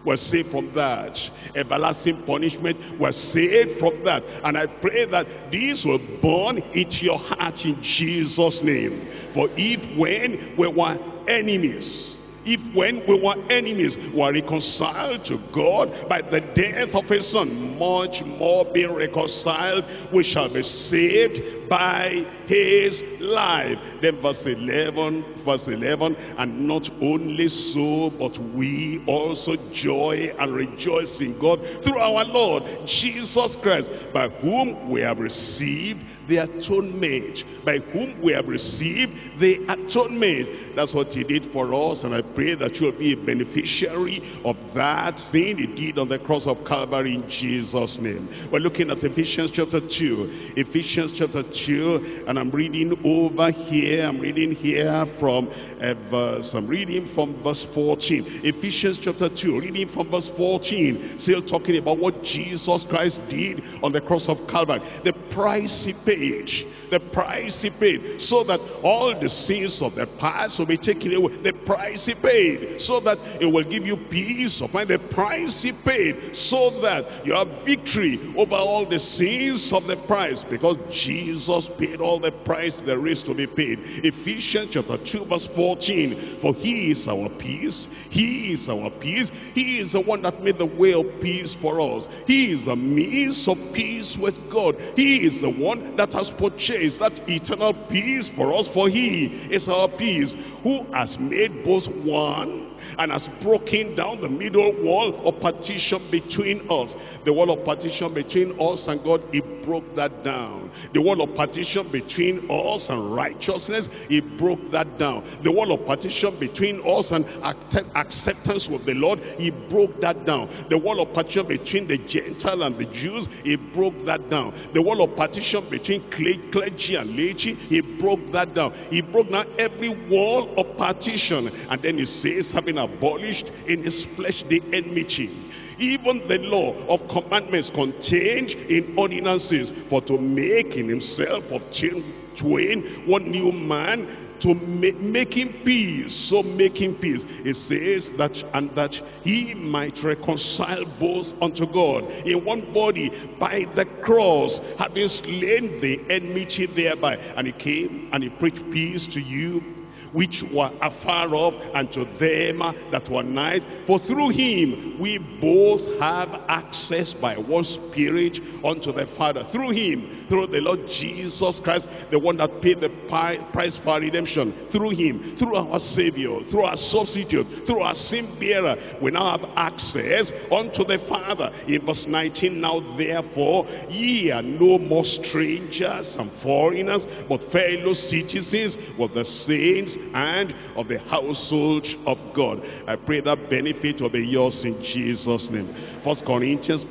We're saved from that. Everlasting punishment, we're saved from that. And I pray that this will burn into your heart in Jesus' name. For if when we were enemies, we were reconciled to God by the death of his son, much more being reconciled, we shall be saved by his life. Then verse 11, and not only so, but we also joy and rejoice in God through our Lord Jesus Christ, by whom we have received the atonement. By whom we have received the atonement. That's what he did for us, and I pray that you'll be a beneficiary of that thing he did on the cross of Calvary, in Jesus' name. We're looking at Ephesians chapter 2. Ephesians chapter 2, and I'm reading from verse 14. Ephesians chapter 2, reading from verse 14, still talking about what Jesus Christ did on the cross of Calvary. The price he paid, the price he paid, so that all the sins of the past will be taken away. The price he paid, so that it will give you peace of mind. The price he paid, so that you have victory over all the sins of the price, because Jesus paid all the price there is to be paid. Ephesians chapter 2 verse 14, for he is our peace. He is our peace. He is the one that made the way of peace for us. He is the means of peace with God. He is the one that has purchased that eternal peace for us, for he is our peace, who has made both one and has broken down the middle wall of partition between us. The wall of partition between us and God, he broke that down. The wall of partition between us and righteousness, he broke that down. The wall of partition between us and acceptance with the Lord, he broke that down. The wall of partition between the Gentile and the Jews, he broke that down. The wall of partition between clergy and laity, he broke that down. He broke down every wall of partition. And then he says, having abolished in his flesh the enmity, even the law of commandments contained in ordinances, for to make in himself of twain one new man, to making peace. So making peace, it says that, and that he might reconcile both unto God in one body by the cross, having slain the enmity thereby. And he came and he preached peace to you which were afar off, and to them that were nigh. For through him we both have access by one Spirit unto the Father. Through him, through the Lord Jesus Christ, the one that paid the price for redemption. Through him, through our Savior, through our substitute, through our sin bearer, we now have access unto the Father. In verse 19, now therefore ye are no more strangers and foreigners, but fellow citizens with the saints and of the household of God. I pray that benefit will be yours in Jesus' name. 1 Corinthians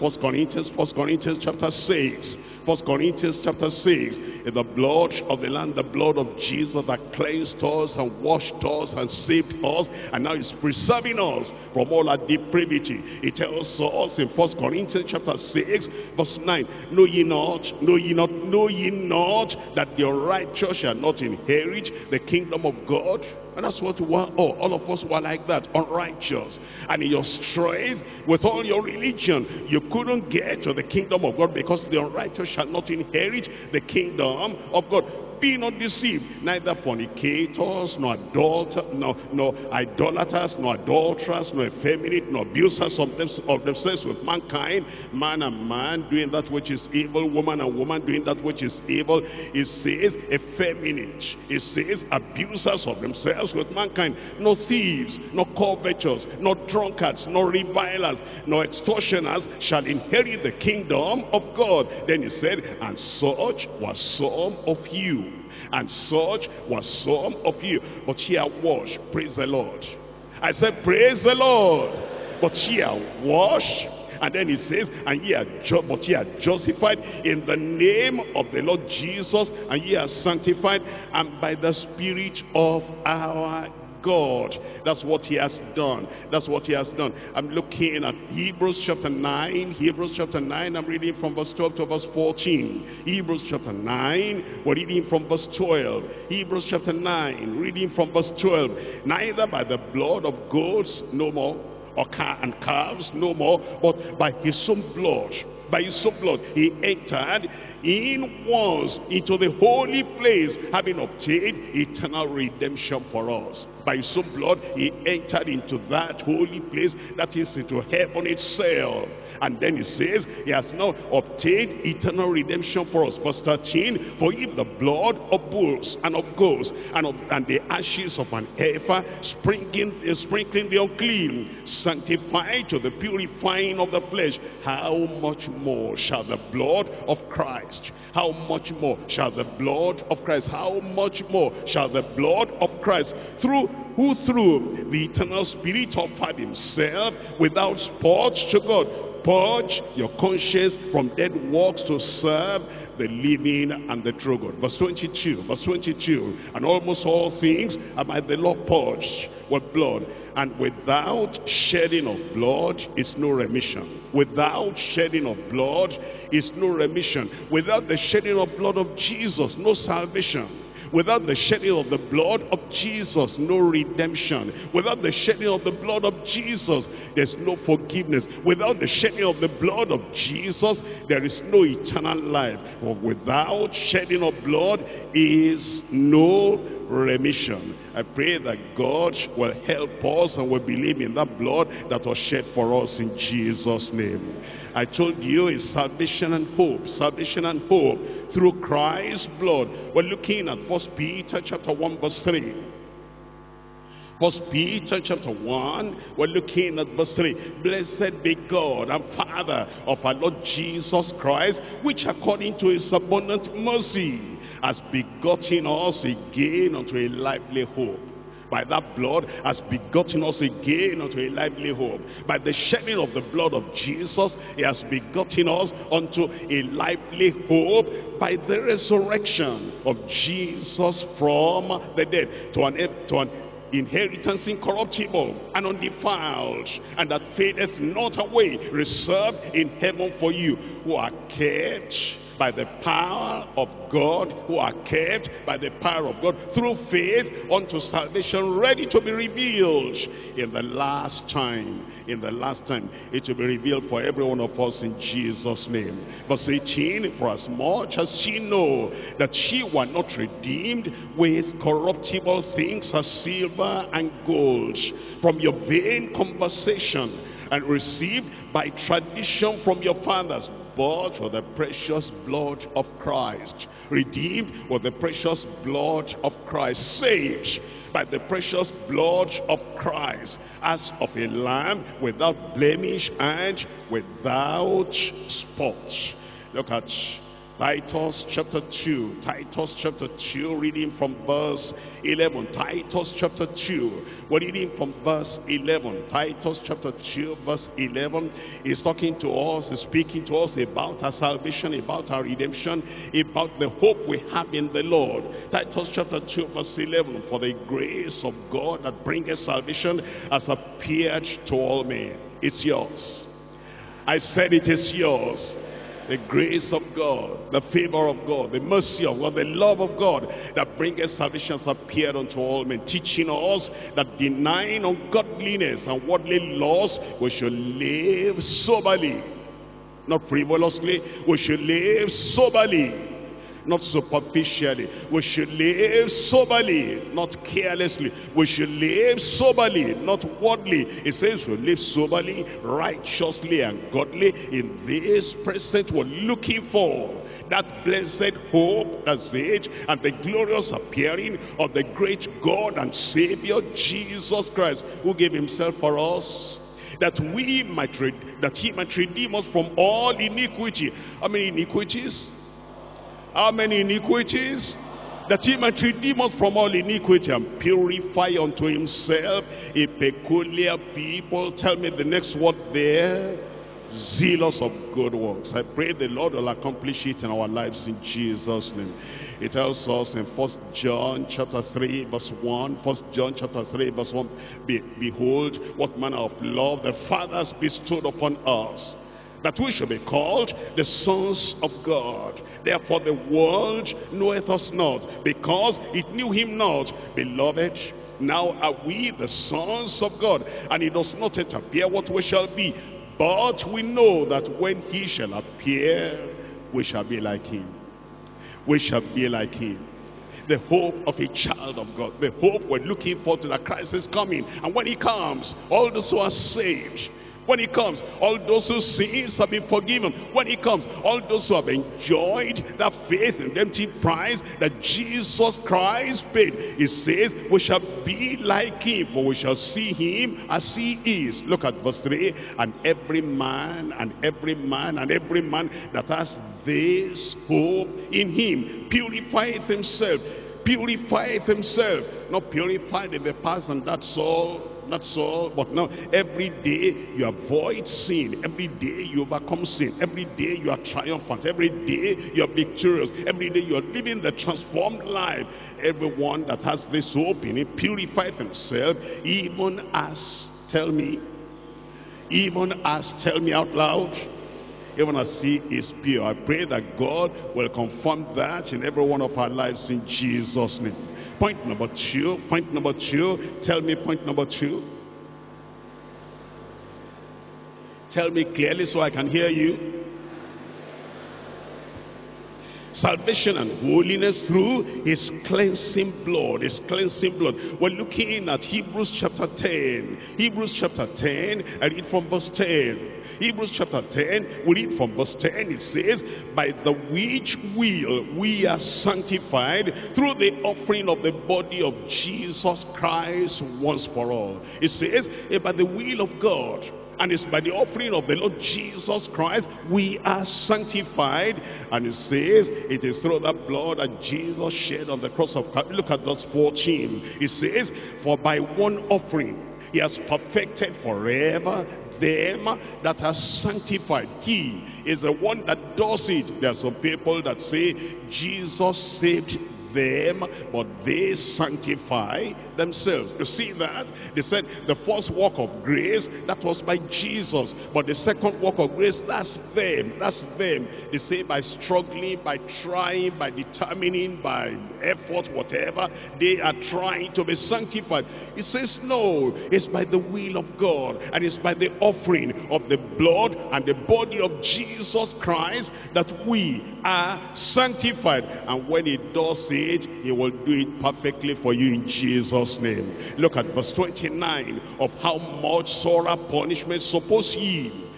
chapter 6. 1 Corinthians chapter 6. In the blood of the Lamb, the blood of Jesus that cleansed us and washed us and saved us, and now is preserving us from all our depravity. It tells us in 1 Corinthians chapter 6, verse 9, know ye not that the righteous shall not inherit the kingdom of God? And that's what we were all of us were like that, unrighteous. And in your strength, with all your religion, you couldn't get to the kingdom of God, because the unrighteous shall not inherit the kingdom of God. Be not deceived, neither fornicators, nor idolaters, nor adulterers, nor effeminate, nor abusers of themselves with mankind, man and man doing that which is evil, woman and woman doing that which is evil. It says effeminate, it says abusers of themselves with mankind, nor thieves, nor covetous, nor drunkards, nor revilers, nor extortioners shall inherit the kingdom of God. Then he said, and such was some of you. And such was some of you, but ye are washed. Praise the Lord. I said, praise the Lord. But ye are washed. And then he says, and ye are justified in the name of the Lord Jesus, and ye are sanctified, and by the Spirit of our God. That's what he has done. That's what he has done. I'm looking at Hebrews chapter 9. Hebrews chapter 9. I'm reading from verse 12 to verse 14. Hebrews chapter 9. We're reading from verse 12. Hebrews chapter 9. Reading from verse 12. Neither by the blood of goats no more, or calves no more, but by his own blood. By his own blood he entered in once into the holy place, having obtained eternal redemption for us. By his own blood he entered into that holy place, that is, into heaven itself. And then he says, he has now obtained eternal redemption for us. Verse 13, for if the blood of bulls and of goats and the ashes of an heifer, sprinkling the unclean, sanctified to the purifying of the flesh, how much more shall the blood of Christ, how much more shall the blood of Christ, how much more shall the blood of Christ, who through the eternal Spirit offered himself without spot to God, purge your conscience from dead works to serve the living and the true God. Verse 22, and almost all things are by the law purged with blood, and without shedding of blood is no remission. Without shedding of blood is no remission. Without the shedding of blood of Jesus, no salvation. Without the shedding of the blood of Jesus, no redemption. Without the shedding of the blood of Jesus, there's no forgiveness. Without the shedding of the blood of Jesus, there is no eternal life. For without shedding of blood is no remission. I pray that God will help us, and we believe in that blood that was shed for us in Jesus' name. I told you it's salvation and hope through Christ's blood. We're looking at 1 Peter chapter 1 verse 3. 1 Peter chapter 1, we're looking at verse 3. Blessed be God and Father of our Lord Jesus Christ, which according to his abundant mercy has begotten us again unto a lively hope. By that blood has begotten us again unto a lively hope. By the shedding of the blood of Jesus, he has begotten us unto a lively hope by the resurrection of Jesus from the dead, to an inheritance incorruptible and undefiled, and that fadeth not away, reserved in heaven for you, who are kept by the power of God, who are kept by the power of God through faith unto salvation, ready to be revealed in the last time. In the last time it will be revealed for every one of us in Jesus' name. Verse 18, for as much as she know that she were not redeemed with corruptible things as silver and gold from your vain conversation, and received by tradition from your fathers, bought for the precious blood of Christ, redeemed with the precious blood of Christ, saved by the precious blood of Christ, as of a lamb without blemish and without spot. Look at Titus chapter 2, Titus chapter 2, reading from verse 11, Titus chapter 2, we're reading from verse 11, Titus chapter 2, verse 11, is talking to us, is speaking to us about our salvation, about our redemption, about the hope we have in the Lord. Titus chapter 2, verse 11, for the grace of God that bringeth salvation has appeared to all men. It's yours. I said it is yours. The grace of God, the favor of God, the mercy of God, the love of God that bringeth salvation has appeared unto all men, teaching us that denying ungodliness and worldly lust, we should live soberly, not frivolously. We should live soberly, not superficially. We should live soberly, not carelessly. We should live soberly, not worldly. It says we live soberly, righteously, and godly in this present world, looking for that blessed hope, that's it, and the glorious appearing of the great God and Savior Jesus Christ, who gave himself for us, that he might redeem us from all iniquity. How many iniquities? How many iniquities? That he might redeem us from all iniquity and purify unto himself a peculiar people. Tell me the next word there. Zealous of good works. I pray the Lord will accomplish it in our lives in Jesus' name. It tells us in 1 John chapter 3 verse 1, 1 John chapter 3 verse 1, behold what manner of love the Father has bestowed upon us, that we should be called the sons of God. Therefore the world knoweth us not, because it knew him not. Beloved, now are we the sons of God, and it does not yet appear what we shall be. But we know that when he shall appear, we shall be like him. We shall be like him. The hope of a child of God, the hope we're looking for, to that Christ is coming. And when he comes, all those who are saved, when he comes, all those whose sins have been forgiven. When he comes, all those who have enjoyed that faith and empty price that Jesus Christ paid. He says, we shall be like him, for we shall see him as he is. Look at verse 3. And every man, and every man, and every man that has this hope in him purifieth himself. Purifieth himself. Not purified in the past, and that's all. That's all. But now, every day you avoid sin, every day you overcome sin, every day you are triumphant, every day you are victorious, every day you are living the transformed life. Everyone that has this hope in it purifies himself, even as, tell me, even as, tell me out loud, even as he is pure. I pray that God will confirm that in every one of our lives in Jesus' name. Point number two, tell me point number two. Tell me clearly so I can hear you. Salvation and holiness through his cleansing blood, his cleansing blood. We're looking at Hebrews chapter 10. Hebrews chapter 10, I read from verse 10. Hebrews chapter 10, we read from verse 10, it says, by the which will we are sanctified through the offering of the body of Jesus Christ once for all. It says, by the will of God, And it's by the offering of the Lord Jesus Christ we are sanctified. And it says, it is through that blood that Jesus shed on the cross of Calvary. Look at verse 14. It says, for by one offering he has perfected forever them that are sanctified. He is the one that does it. There are some people that say, Jesus saved them, but they sanctify themselves. You see that? They said the first work of grace, that was by Jesus, but the second work of grace, that's them. They say by struggling, by trying, by determining, by effort, whatever, they are trying to be sanctified. It says no, it's by the will of God, and it's by the offering of the blood and the body of Jesus Christ that we are sanctified. And when he does it, he will do it perfectly for you in Jesus' name. Look at verse 29. Of how much sorrow punishment suppose ye,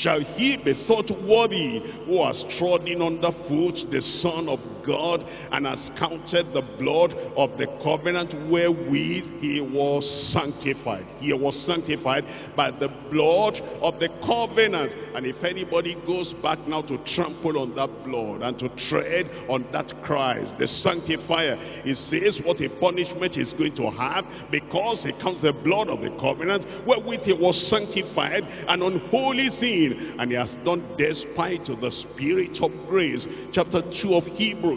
shall he be thought worthy who has trodden underfoot the Son of God, and has counted the blood of the covenant wherewith he was sanctified. He was sanctified by the blood of the covenant. And if anybody goes back now to trample on that blood and to tread on that Christ, the sanctifier, he says what a punishment he's going to have, because it comes the blood of the covenant wherewith he was sanctified, an unholy thing. And he has done despite to the Spirit of grace. Chapter 2 of Hebrews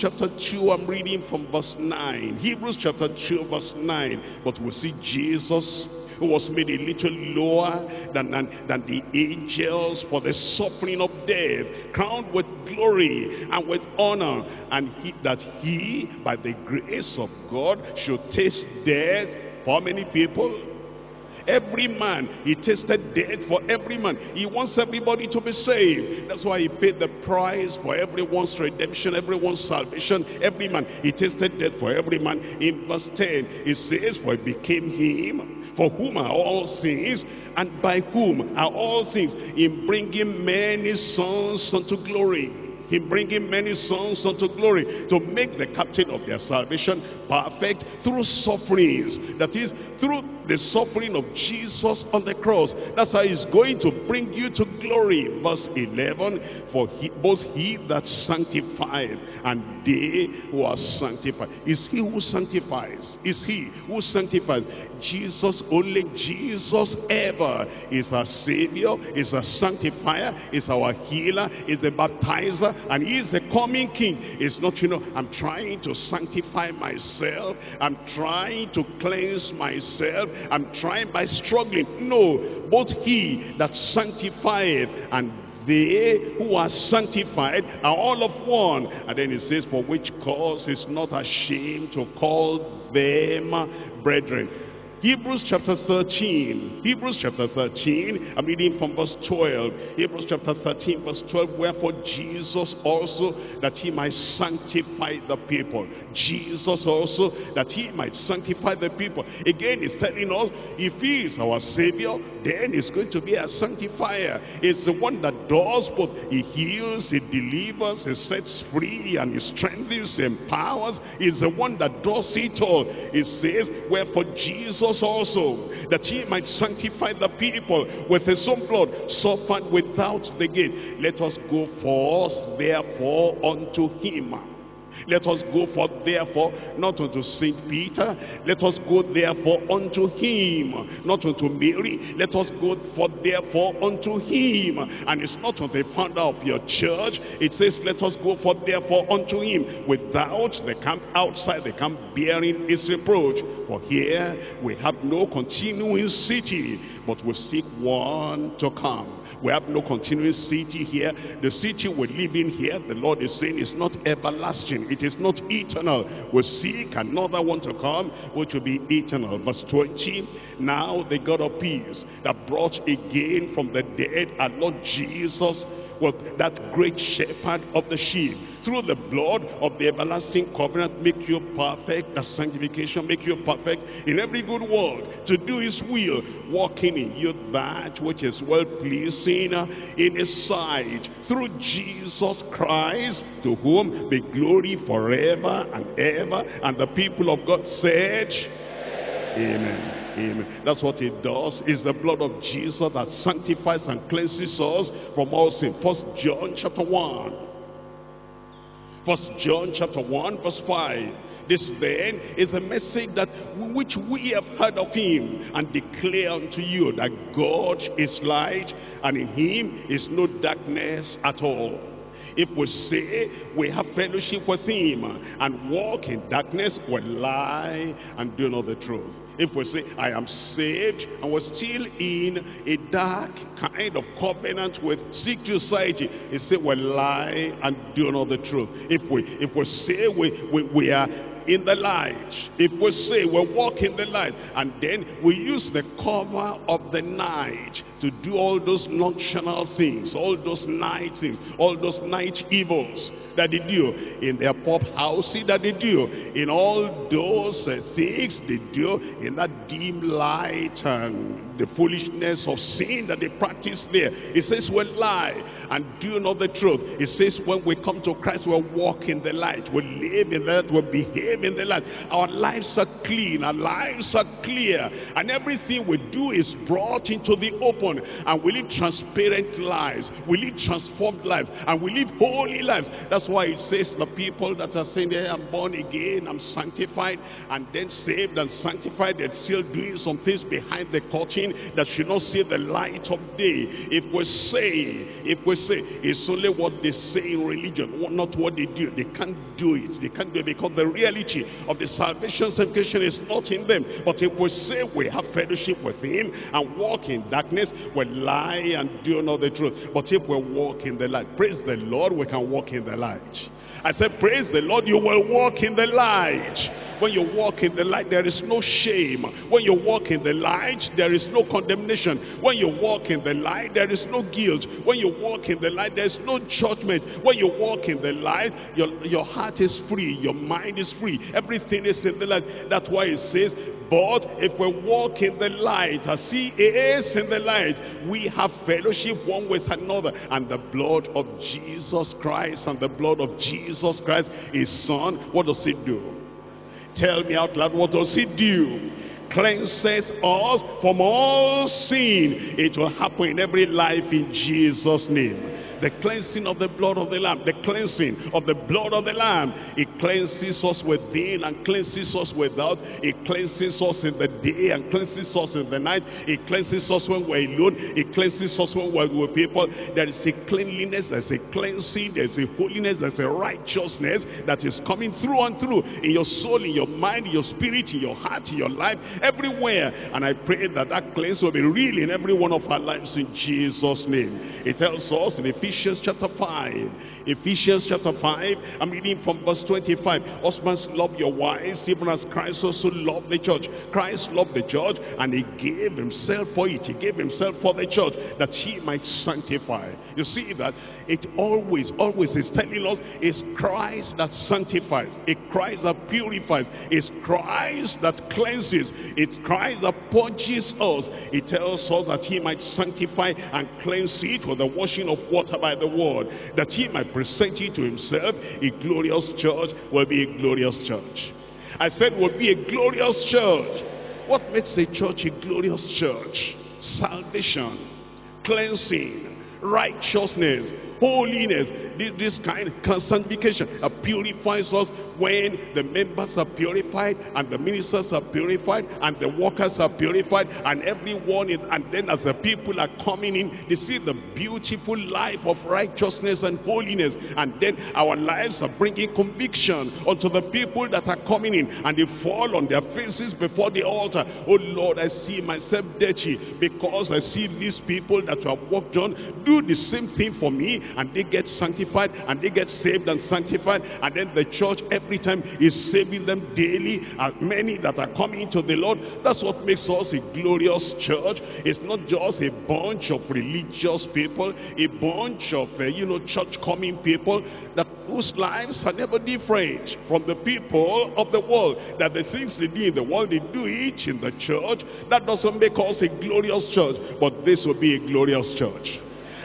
chapter 2, I'm reading from verse 9. Hebrews chapter 2 verse 9. But we see Jesus, who was made a little lower than the angels for the suffering of death, crowned with glory and with honor, and that he by the grace of God should taste death for many people. Every man, he tasted death for every man. He wants everybody to be saved. That's why he paid the price for everyone's redemption, everyone's salvation. Every man, he tasted death for every man. In verse 10, it says, for it became him, for whom are all things, and by whom are all things, in bringing many sons unto glory. In bringing many sons unto glory, to make the captain of their salvation perfect through sufferings. That is, through the suffering of Jesus on the cross. That's how he's going to bring you to glory. Verse 11, for both he that sanctifieth and they who are sanctified. It's he who sanctifies. It's he who sanctifies. Jesus, only Jesus ever is our Savior, is our sanctifier, is our healer, is the baptizer, and he is the coming King. It's not, I'm trying to sanctify myself, I'm trying to cleanse myself, I'm trying by struggling. No, both he that sanctifieth and they who are sanctified are all of one. And then it says, for which cause is not ashamed to call them brethren. Hebrews chapter 13. Hebrews chapter 13. I'm reading from verse 12. Hebrews chapter 13 verse 12. Wherefore Jesus also, that he might sanctify the people. Jesus also, that he might sanctify the people. Again, he's telling us, if he is our Savior, then he's going to be a sanctifier. It's the one that does both. He heals, he delivers, he sets free, and he strengthens, he empowers. He's the one that does it all. It says, wherefore Jesus also, that he might sanctify the people with his own blood, suffered without the gate. Let us go forth therefore unto him. Let us go forth therefore, not unto Saint Peter. Let us go therefore unto him, not unto Mary. Let us go forth therefore unto him. And it's not unto the founder of your church. It says, let us go forth therefore unto him, without the camp, outside the camp, bearing his reproach. For here we have no continuing city, but we seek one to come. We have no continuing city here. The city we live in here, the Lord is saying, is not everlasting. It is not eternal. We seek another one to come, which will be eternal. Verse 20, now the God of peace, that brought again from the dead our Lord Jesus, was that great shepherd of the sheep, through the blood of the everlasting covenant, make you perfect. That sanctification, make you perfect in every good work, to do his will, walking in you that which is well pleasing in his sight, through Jesus Christ, to whom be glory forever and ever. And the people of God said, amen. him. That's what it does. It's the blood of Jesus that sanctifies and cleanses us from all sin. 1 John chapter 1 verse 5. This then is the message that which we have heard of him and declare unto you, that God is light and in him is no darkness at all. If we say we have fellowship with him and walk in darkness, we lie and do not the truth. If we say I am saved and we're still in a dark kind of covenant with sick society, we say we lie and do not the truth. If we say we are in the light, if we say we walk in the light, and then we use the cover of the night to do all those nocturnal things, all those night things, all those night evils that they do in their pop houses, that they do in all those things they do in that dim light, and the foolishness of sin that they practice there. It says we lie and do not the truth. It says when we come to Christ, we walk in the light, we live in the light, we behave in the light. Our lives are clean, our lives are clear, and everything we do is brought into the open, and we live transparent lives, we live transformed lives, and we live holy lives. That's why it says the people that are saying, hey, I'm born again, I'm sanctified, and then saved and sanctified, they're still doing some things behind the curtain that should not see the light of day. If we say it's only what they say in religion, not what they do, they can't do it, they can't do it, because the reality of the sanctification is not in them. But if we say we have fellowship with him and walk in darkness, we lie and do not the truth. But if we walk in the light, praise the Lord, we can walk in the light. I said, praise the Lord, you will walk in the light. When you walk in the light, there is no shame. When you walk in the light, there is no condemnation. When you walk in the light, there is no guilt. When you walk in the light, there is no judgment. When you walk in the light, your heart is free, your mind is free. Everything is in the light. That's why it says, but if we walk in the light as he is in the light, we have fellowship one with another, and the blood of Jesus Christ, and the blood of Jesus Christ his son, what does it do? Tell me out loud, what does it do? Cleanses us from all sin. It will happen in every life in Jesus' name. The cleansing of the blood of the Lamb, the cleansing of the blood of the Lamb, it cleanses us within and cleanses us without. It cleanses us in the day and cleanses us in the night. It cleanses us when we're alone. It cleanses us when we're with people. There is a cleanliness, there's a cleansing, there's a holiness, there's a righteousness that is coming through and through in your soul, in your mind, in your spirit, in your heart, in your life, everywhere. And I pray that that cleanse will be real in every one of our lives in Jesus' name. It tells us in Ephesians chapter 5, I'm reading from verse 25. Husbands, love your wives, even as Christ also loved the church. Christ loved the church, and he gave himself for it. He gave himself for the church, that he might sanctify. You see that it always is telling us, it's Christ that sanctifies, it's Christ that purifies, it's Christ that cleanses, it's Christ that purges us. He tells us that he might sanctify and cleanse it with the washing of water by the word, that he might present it to himself. A glorious church will be a glorious church. I said, will be a glorious church. What makes a church a glorious church? Salvation, cleansing, righteousness, holiness, this kind of sanctification that purifies us. When the members are purified, and the ministers are purified, and the workers are purified, and everyone is, and then as the people are coming in, they see the beautiful life of righteousness and holiness, and then our lives are bringing conviction unto the people that are coming in, and they fall on their faces before the altar. Oh Lord, I see myself dirty because I see these people that you have worked on do the same thing for me, and they get sanctified, and they get saved and sanctified, and then the church every time is saving them daily, as many that are coming to the Lord. That's what makes us a glorious church. It's not just a bunch of religious people, a bunch of church coming people that whose lives are never different from the people of the world, that the things they do in the world, they do it in the church. That doesn't make us a glorious church, but this will be a glorious church.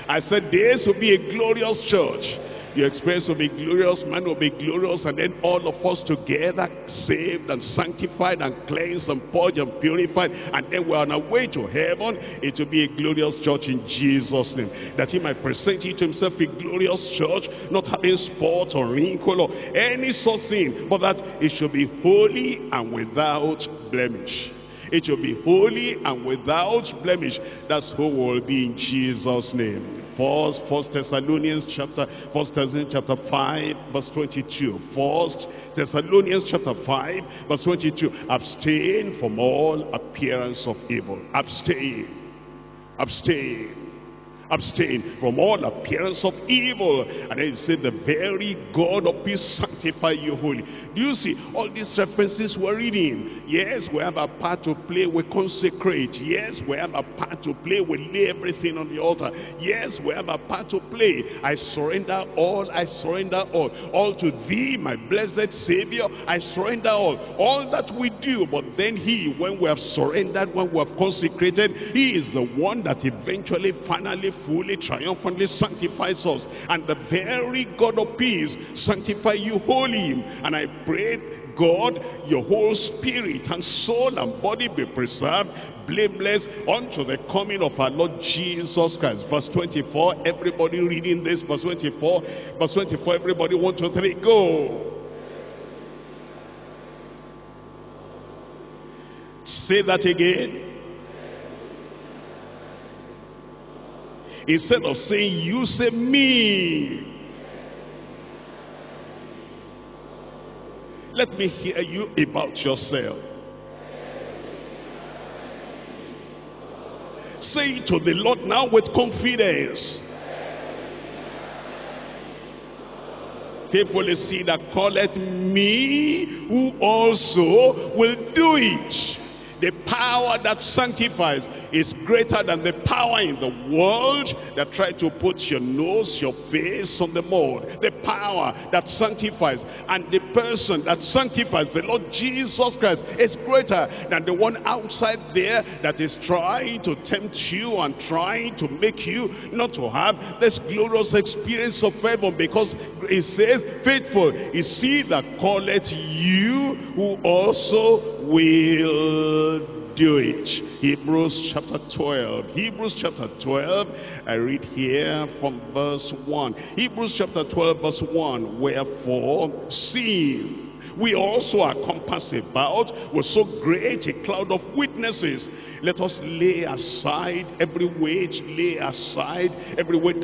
I said this will be a glorious church. Your experience will be glorious, mine will be glorious, and then all of us together saved and sanctified and cleansed and purged and purified, and then we're on our way to heaven. It will be a glorious church in Jesus' name, that he might present you to himself a glorious church, not having spot or wrinkle or any such thing, but that it should be holy and without blemish. It shall be holy and without blemish. That's who will be in Jesus' name. First Thessalonians chapter 5 verse 22. Abstain from all appearance of evil. Abstain from all appearance of evil. And then he said, the very God of peace sanctify you wholly. Do you see all these references we're reading? Yes, we have a part to play. We consecrate. Yes, we have a part to play. We lay everything on the altar. Yes, we have a part to play. I surrender all. I surrender all. All to thee, my blessed Savior. I surrender all. All that we do. But then he, when we have surrendered, when we have consecrated, he is the one that eventually, finally, fully, triumphantly sanctifies us. And the very God of peace sanctify you wholly. And I pray, God, your whole spirit and soul and body be preserved blameless unto the coming of our Lord Jesus Christ. Verse 24, everybody reading this, verse 24, everybody, 1, 2, 3, go. Say that again. Instead of saying you, say me. Let me hear you about yourself. Say to the Lord now with confidence. Faithful is he that calleth me, who also will do it. The power that sanctifies is greater than the power in the world that tried to put your nose, your face on the mold. The power that sanctifies and the person that sanctifies, the Lord Jesus Christ, is greater than the one outside there that is trying to tempt you and trying to make you not to have this glorious experience of heaven, because it says, faithful is he that calleth you, who also will do it. Hebrews chapter 12. Hebrews chapter 12. I read here from verse 1. Hebrews chapter 12 verse 1. Wherefore, seeing we also are compassed about with so great a cloud of witnesses, let us lay aside every weight, lay aside every weight,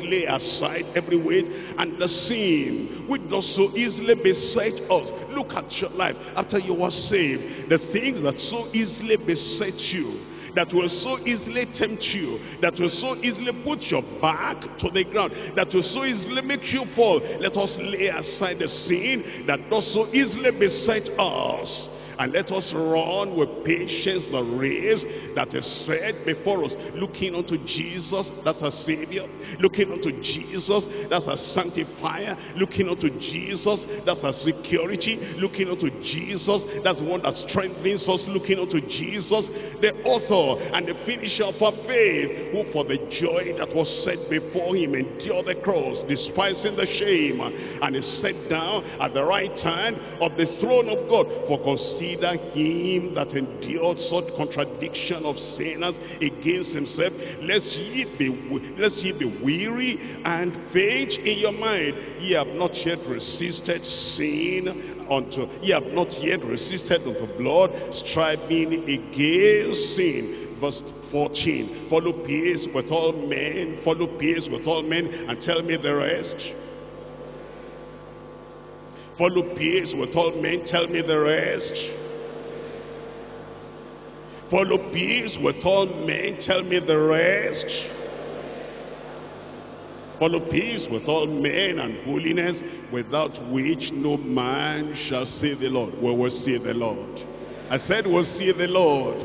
and the sin which does so easily beset us. Look at your life after you were saved. The things that so easily beset you, that will so easily tempt you, that will so easily put your back to the ground, that will so easily make you fall. Let us lay aside the sin that does so easily beset us, and let us run with patience the race that is set before us, looking unto Jesus, that's our Savior, looking unto Jesus, that's our sanctifier, looking unto Jesus, that's our security, looking unto Jesus, that's the one that strengthens us, looking unto Jesus, the author and the finisher of our faith, who for the joy that was set before him endured the cross, despising the shame, and is set down at the right hand of the throne of God. For consider him that endured such contradiction of sinners against himself, lest ye be weary and faint in your mind. Ye have not yet resisted sin unto blood, striving against sin. Verse 14, follow peace with all men, and tell me the rest. Follow peace with all men, tell me the rest. Follow peace with all men, tell me the rest. Follow peace with all men and holiness, without which no man shall see the Lord. We will see the Lord. I said we'll see the Lord.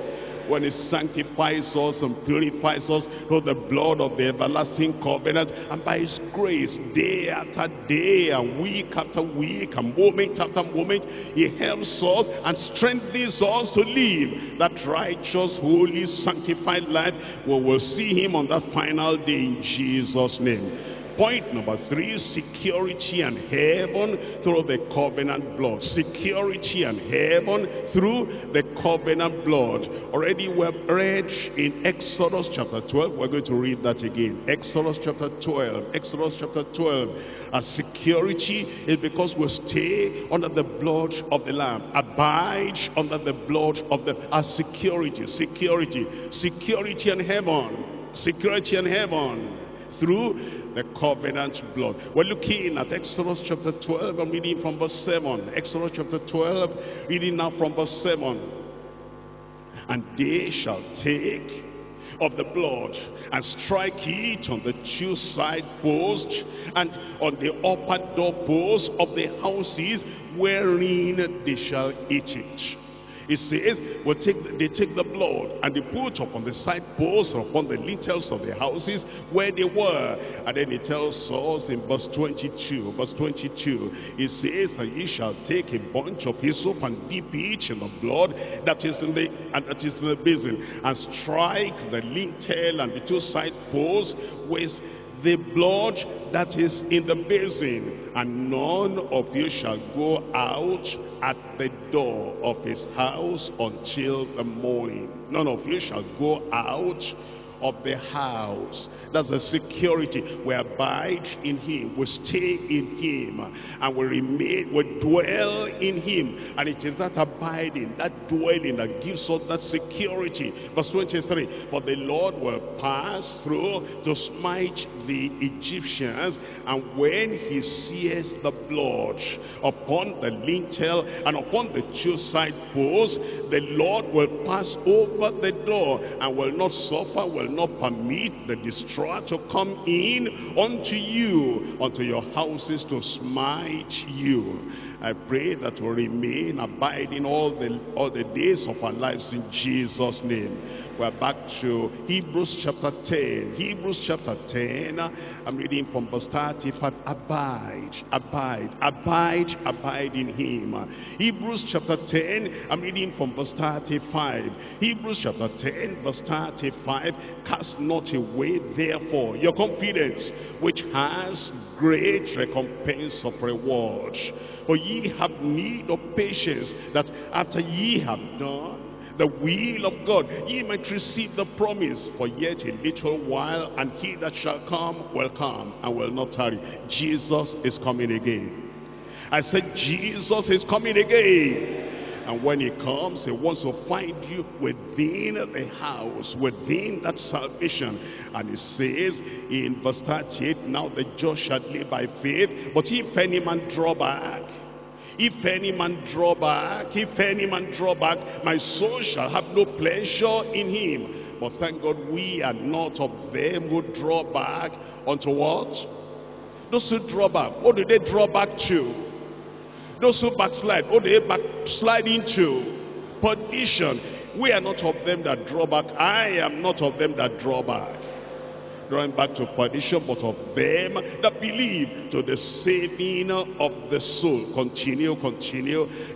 When he sanctifies us and purifies us through the blood of the everlasting covenant, and by his grace, day after day and week after week and moment after moment, he helps us and strengthens us to live that righteous, holy, sanctified life. We will see him on that final day in Jesus' name. Point number three, security and heaven through the covenant blood. Security and heaven through the covenant blood. Already we have read in Exodus chapter 12. We're going to read that again. Exodus chapter 12. Exodus chapter 12. Our security is because we stay under the blood of the Lamb. Abide under the blood of the... Our security, security, security in heaven. Security in heaven through the covenant blood. We're looking at Exodus chapter 12. I'm reading from verse 7. Exodus chapter 12, reading now from verse 7. And they shall take of the blood and strike it on the two side posts and on the upper door posts of the houses wherein they shall eat it. It says, they take the blood and they put upon the side posts or upon the lintels of the houses where they were. And then it tells us in verse 22, it says, and ye shall take a bunch of hyssop and dip it in the blood that is in the basin, and strike the lintel and the two side posts with the blood that is in the basin, and none of you shall go out at the door of his house until the morning. None of you shall go out of the house. That's the security. We abide in him, we stay in him, and we remain, we dwell in him. And it is that abiding, that dwelling, that gives us that security. Verse 23, for the Lord will pass through to smite the Egyptians, and when he sees the blood upon the lintel and upon the two side posts, the Lord will pass over the door and will not suffer, will not permit the destroyer to come in unto you, unto your houses to smite you. I pray that we remain abiding all the days of our lives in Jesus' name. We're back to Hebrews chapter 10. Hebrews chapter 10, I'm reading from verse 35. Abide in him. Hebrews chapter 10, I'm reading from verse 35. Hebrews chapter 10, verse 35. Cast not away, therefore, your confidence, which has great recompense of reward. For ye have need of patience, that after ye have done the will of God, ye might receive the promise. For yet a little while, and he that shall come will come, and will not tarry. Jesus is coming again. I said, Jesus is coming again. And when he comes, he wants to find you within the house, within that salvation. And he says in verse 38, now the just shall live by faith, but if any man draw back, if any man draw back, my soul shall have no pleasure in him. But thank God we are not of them who draw back unto what? Those who draw back, what do they draw back to? Those who backslide, what do they backslide into? Perdition. We are not of them that draw back. I am not of them that draw back, drawing back to perdition, but of them that believe to the saving of the soul. Continue.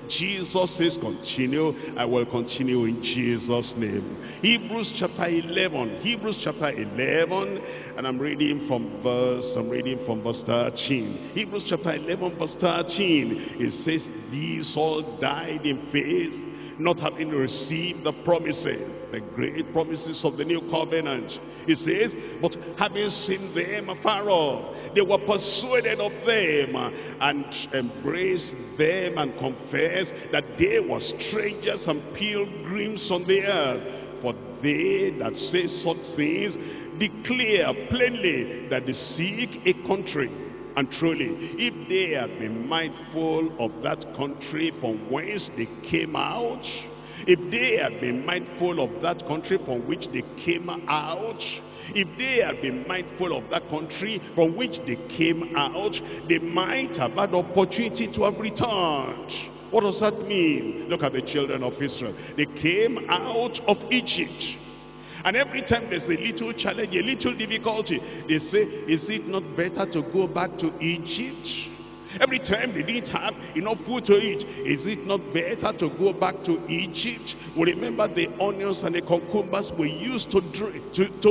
Jesus says continue. I will continue in Jesus' name. Hebrews chapter 11. Hebrews chapter 11. And I'm reading from verse 13. Hebrews chapter 11, verse 13. It says, these all died in faith, not having received the promises, the great promises of the new covenant. It says, but having seen them afar off, they were persuaded of them, and embraced them, and confessed that they were strangers and pilgrims on the earth. For they that say such things declare plainly that they seek a country. And truly, if they had been mindful of that country from whence they came out, if they had been mindful of that country from which they came out, if they had been mindful of that country from which they came out, they might have had opportunity to have returned. What does that mean? Look at the children of Israel. They came out of Egypt. And every time there's a little challenge, a little difficulty, they say, is it not better to go back to Egypt? Every time they didn't have enough food to eat. Is it not better to go back to Egypt? We remember the onions and the cucumbers we used to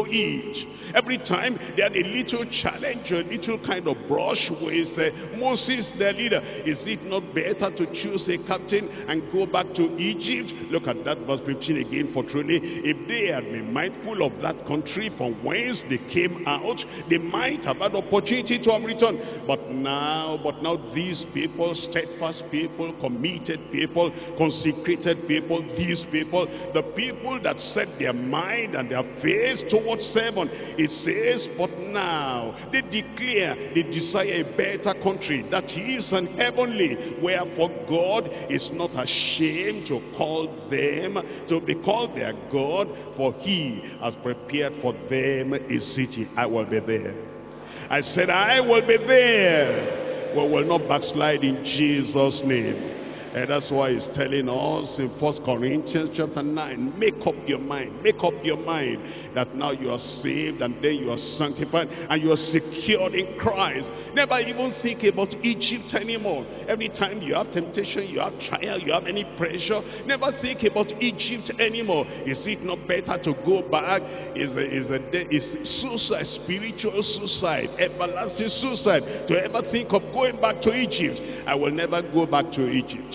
eat. Every time they had a little challenge, a little kind of brush with Moses, their leader. Is it not better to choose a captain and go back to Egypt? Look at that verse 15 again. For truly, if they had been mindful of that country from whence they came out, they might have had opportunity to have returned. But now these people, steadfast people, committed people, consecrated people, these people, the people that set their mind and their face towards heaven, it says, but now they declare they desire a better country, that is an heavenly, wherefore God is not ashamed to call them, to be called their God, for he has prepared for them a city. I will be there. I said, I will be there. We will not backslide in Jesus' name. And that's why he's telling us in 1 Corinthians chapter 9, make up your mind that now you are saved and then you are sanctified and you are secured in Christ. Never even think about Egypt anymore. Every time you have temptation, you have trial, you have any pressure, never think about Egypt anymore. Is it not better to go back? Is suicide, spiritual suicide, everlasting suicide, to ever think of going back to Egypt? I will never go back to Egypt.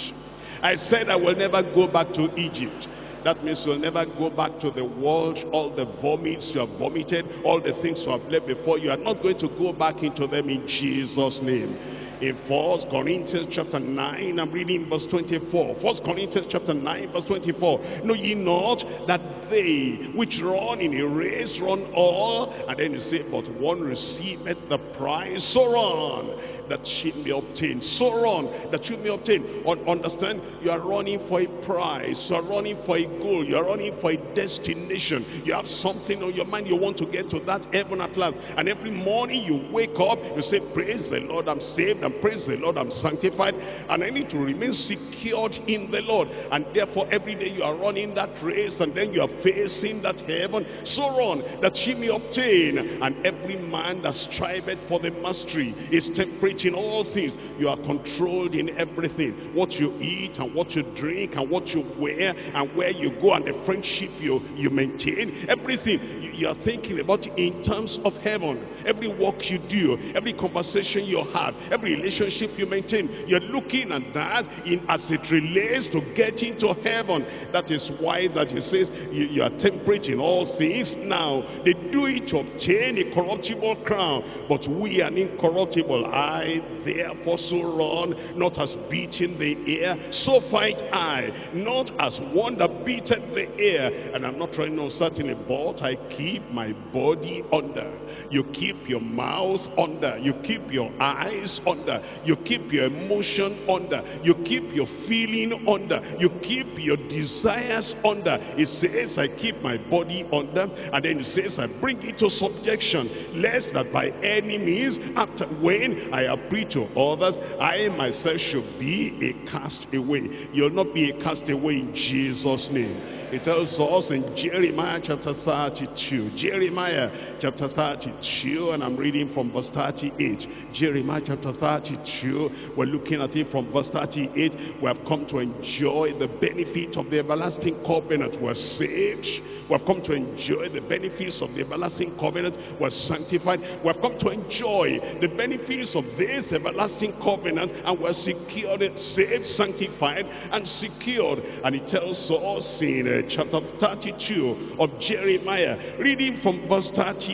I said I will never go back to Egypt. That means you'll never go back to the world, all the vomits you have vomited, all the things you have left before. You are not going to go back into them in Jesus' name. In 1 Corinthians chapter 9, I'm reading verse 24. 1 Corinthians chapter 9, verse 24. Know ye not that they which run in a race run all? And then you say, but one receiveth the prize, so run that she may obtain. So run that you may obtain. Understand, you are running for a prize, you are running for a goal, you are running for a destination. You have something on your mind, you want to get to that heaven at last. And every morning you wake up, you say, praise the Lord, I'm saved, and praise the Lord, I'm sanctified, and I need to remain secured in the Lord. And therefore every day you are running that race, and then you are facing that heaven. So run that she may obtain. And every man that striveth for the mastery is temperate in all things. You are controlled in everything, what you eat and what you drink and what you wear and where you go and the friendship you maintain, everything you are thinking about in terms of heaven. Every work you do, every conversation you have, every relationship you maintain, you're looking at that as it relates to getting to heaven. That is why that he says you are temperate in all things. Now they do it to obtain a corruptible crown, but we are incorruptible. I therefore so run, not as beating the air, so fight I, not as one that beateth the air, and I'm not running uncertainly, but I keep my body under. You keep your mouth under, you keep your eyes under, you keep your emotion under, you keep your feeling under, you keep your desires under. It says I keep my body under, and then it says I bring it to subjection, lest that by any means, after when I appeal to others, I myself should be a castaway. You'll not be a castaway in Jesus' name. It tells us in Jeremiah chapter 32, Jeremiah chapter 32, and I'm reading from verse 38. Jeremiah chapter 32, we're looking at it from verse 38. We have come to enjoy the benefit of the everlasting covenant. We're saved. We have come to enjoy the benefits of the everlasting covenant. We're sanctified. We have come to enjoy the benefits of this everlasting covenant, and we're secured, saved, sanctified, and secured. And it tells us in chapter 32 of Jeremiah, reading from verse 38,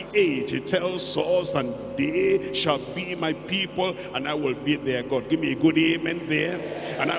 it tells us, and they shall be my people, and I will be their God. Give me a good amen there. And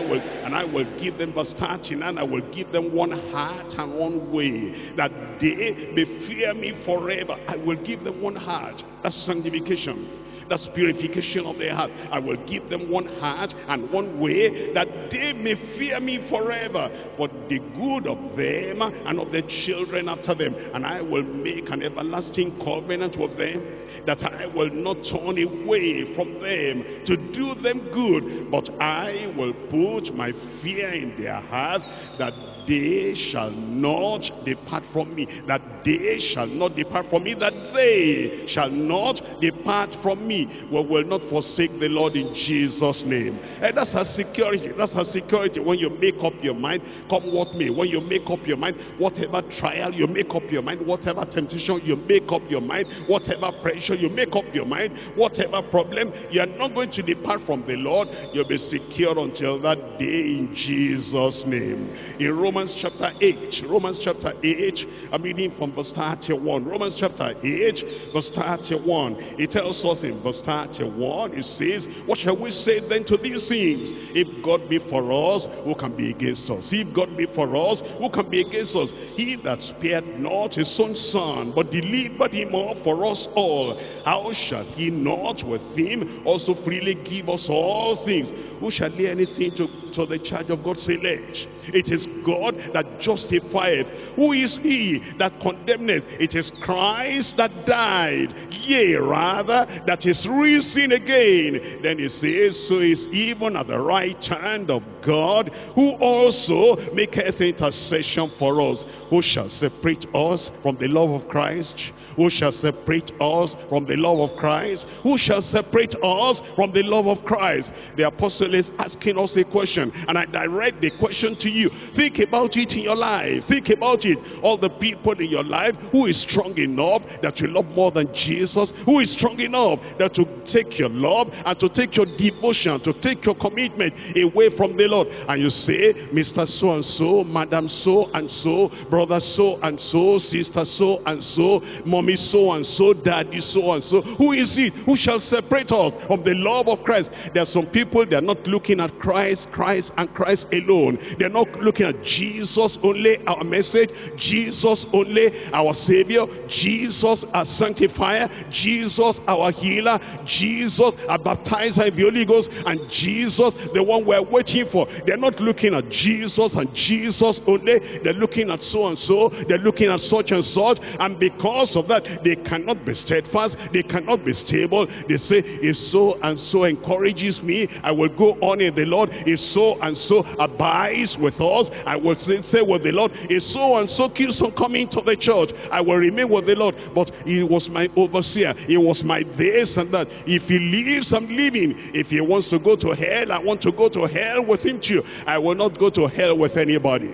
I will give them, verse 39, I will give them one heart and one way, that they may fear me forever. I will give them one heart. That's sanctification. That's purification of their heart. I will give them one heart and one way, that they may fear me forever, for the good of them and of their children after them. And I will make an everlasting covenant with them, that I will not turn away from them to do them good, but I will put my fear in their hearts, that they shall not depart from me, that they shall not depart from me, that they shall not depart from me. We will not forsake the Lord in Jesus' name. And that's her security. That's her security. When you make up your mind, come what may, when you make up your mind, whatever trial you make up your mind, whatever temptation you make up your mind, whatever pressure you make up your mind, whatever problem, you are not going to depart from the Lord. You'll be secure until that day in Jesus' name. In Romans chapter 8, Romans chapter 8, I'm reading from verse 31. Romans chapter 8, verse 31. It tells us in verse 31, it says, what shall we say then to these things? If God be for us, who can be against us? If God be for us, who can be against us? He that spared not his own son, but delivered him up for us all, how shall he not with him also freely give us all things? Who shall lay anything to the charge of God's elect? It is God that justifieth. Who is he that condemneth? It is Christ that died, yea, rather, that is risen again. Then he says, so is even at the right hand of God, who also maketh intercession for us. Who shall separate us from the love of Christ? Who shall separate us from the love of Christ? Who shall separate us from the love of Christ? The apostle is asking us a question, and I direct the question to you. Think about it in your life. Think about it. All the people in your life, who is strong enough that you love more than Jesus? Who is strong enough that to take your love and to take your devotion, to take your commitment away from the Lord? And you say, Mr. So-and-so, Madam So-and-so, brother so-and-so, sister so-and-so, mommy so-and-so, daddy so-and-so. Who is it? Who shall separate us from the love of Christ? There are some people, they are not looking at Christ, Christ and Christ alone. They are not looking at Jesus only, our message, Jesus only, our Savior, Jesus, our sanctifier, Jesus, our healer, Jesus, our baptizer in the Holy Ghost, and Jesus, the one we are waiting for. They are not looking at Jesus and Jesus only. They are looking at so and so, they're looking at such and such, and because of that they cannot be steadfast, they cannot be stable. They say, if so and so encourages me, I will go on in the Lord. If so and so abides with us, I will stay with the Lord. If so and so keeps on coming to the church, I will remain with the Lord. But he was my overseer, he was my this and that. If he leaves, I'm leaving. If he wants to go to hell, I want to go to hell with him too. I will not go to hell with anybody.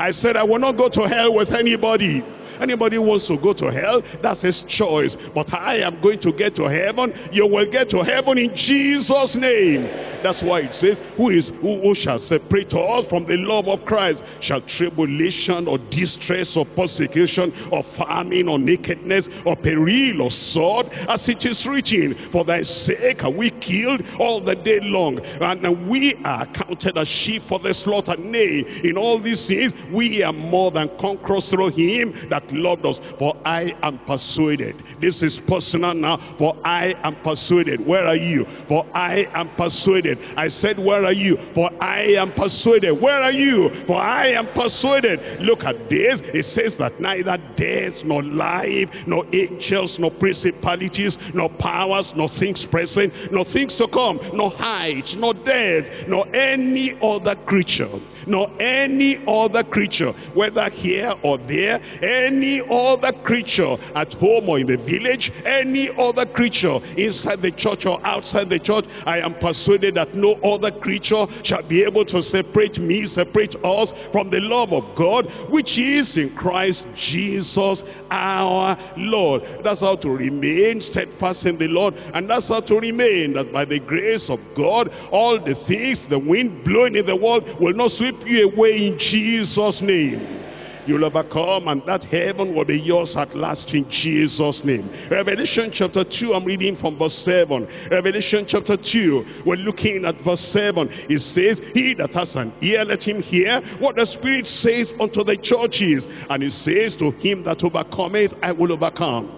I said, I will not go to hell with anybody. Anybody who wants to go to hell, that's his choice. But I am going to get to heaven. You will get to heaven in Jesus' name. That's why it says, who shall separate us from the love of Christ? Shall tribulation or distress or persecution or famine or nakedness or peril or sword? As it is written, for thy sake are we killed all the day long, and we are counted as sheep for the slaughter. Nay, in all these things we are more than conquerors through him that loved us. For I am persuaded. This is personal now. For I am persuaded. Where are you? For I am persuaded. I said, where are you? For I am persuaded. Where are you? For I am persuaded. Look at this. It says that neither death nor life, nor angels, nor principalities, nor powers, nor things present, nor things to come, nor height, nor depth, nor any other creature, nor any other creature, whether here or there, any other creature at home or in the village, any other creature inside the church or outside the church, I am persuaded that no other creature shall be able to separate me, separate us from the love of God, which is in Christ Jesus our Lord. That's how to remain steadfast in the Lord, and that's how to remain, that by the grace of God, all the things, the wind blowing in the world, will not sweep you away in Jesus' name. You'll overcome, and that heaven will be yours at last in Jesus' name. Revelation chapter 2, I'm reading from verse 7. Revelation chapter 2, we're looking at verse 7. It says, he that has an ear, let him hear what the Spirit says unto the churches. And it says, to him that overcometh, I will overcome.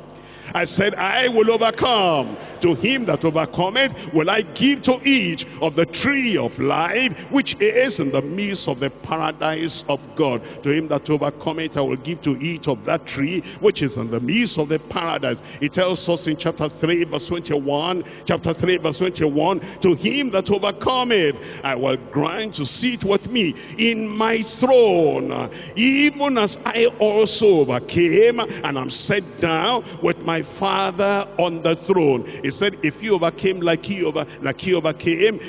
I said, I will overcome. to him that overcometh will I give to eat of the tree of life, which is in the midst of the paradise of God. To him that overcometh I will give to eat of that tree, which is in the midst of the paradise. It tells us in chapter 3 verse 21, chapter 3 verse 21, to him that overcometh I will grant to sit with me in my throne, even as I also overcame and am set down with my Father on the throne. He said, if you overcame like he overcame,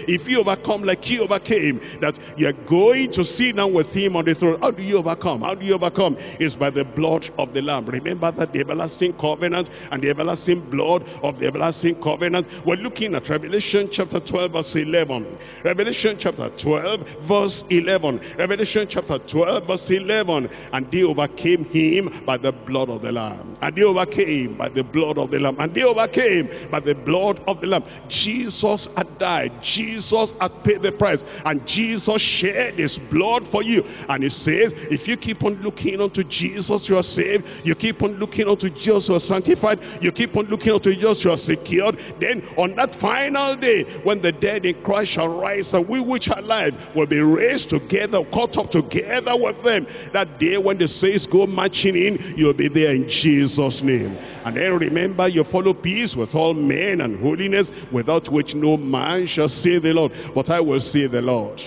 if you overcome like he overcame, that you're going to sit down with him on the throne. How do you overcome? How do you overcome? It's by the blood of the Lamb. Remember that the everlasting covenant and the everlasting blood of the everlasting covenant. We're looking at Revelation chapter 12 verse 11. Revelation chapter 12 verse 11. Revelation chapter 12 verse 11. And they overcame him by the blood of the Lamb. And they overcame by the blood of the Lamb. And they overcame by the blood of the Lamb. Jesus had died. Jesus had paid the price. And Jesus shed his blood for you. And he says, if you keep on looking unto Jesus, you are saved. You keep on looking unto Jesus, you are sanctified. You keep on looking unto Jesus, you are secured. Then on that final day, when the dead in Christ shall rise, and we which are alive will be raised together, caught up together with them. That day when the saints go marching in, you'll be there in Jesus' name. And then remember, you follow peace with all men and holiness, without which no man shall see the Lord. But I will see the Lord.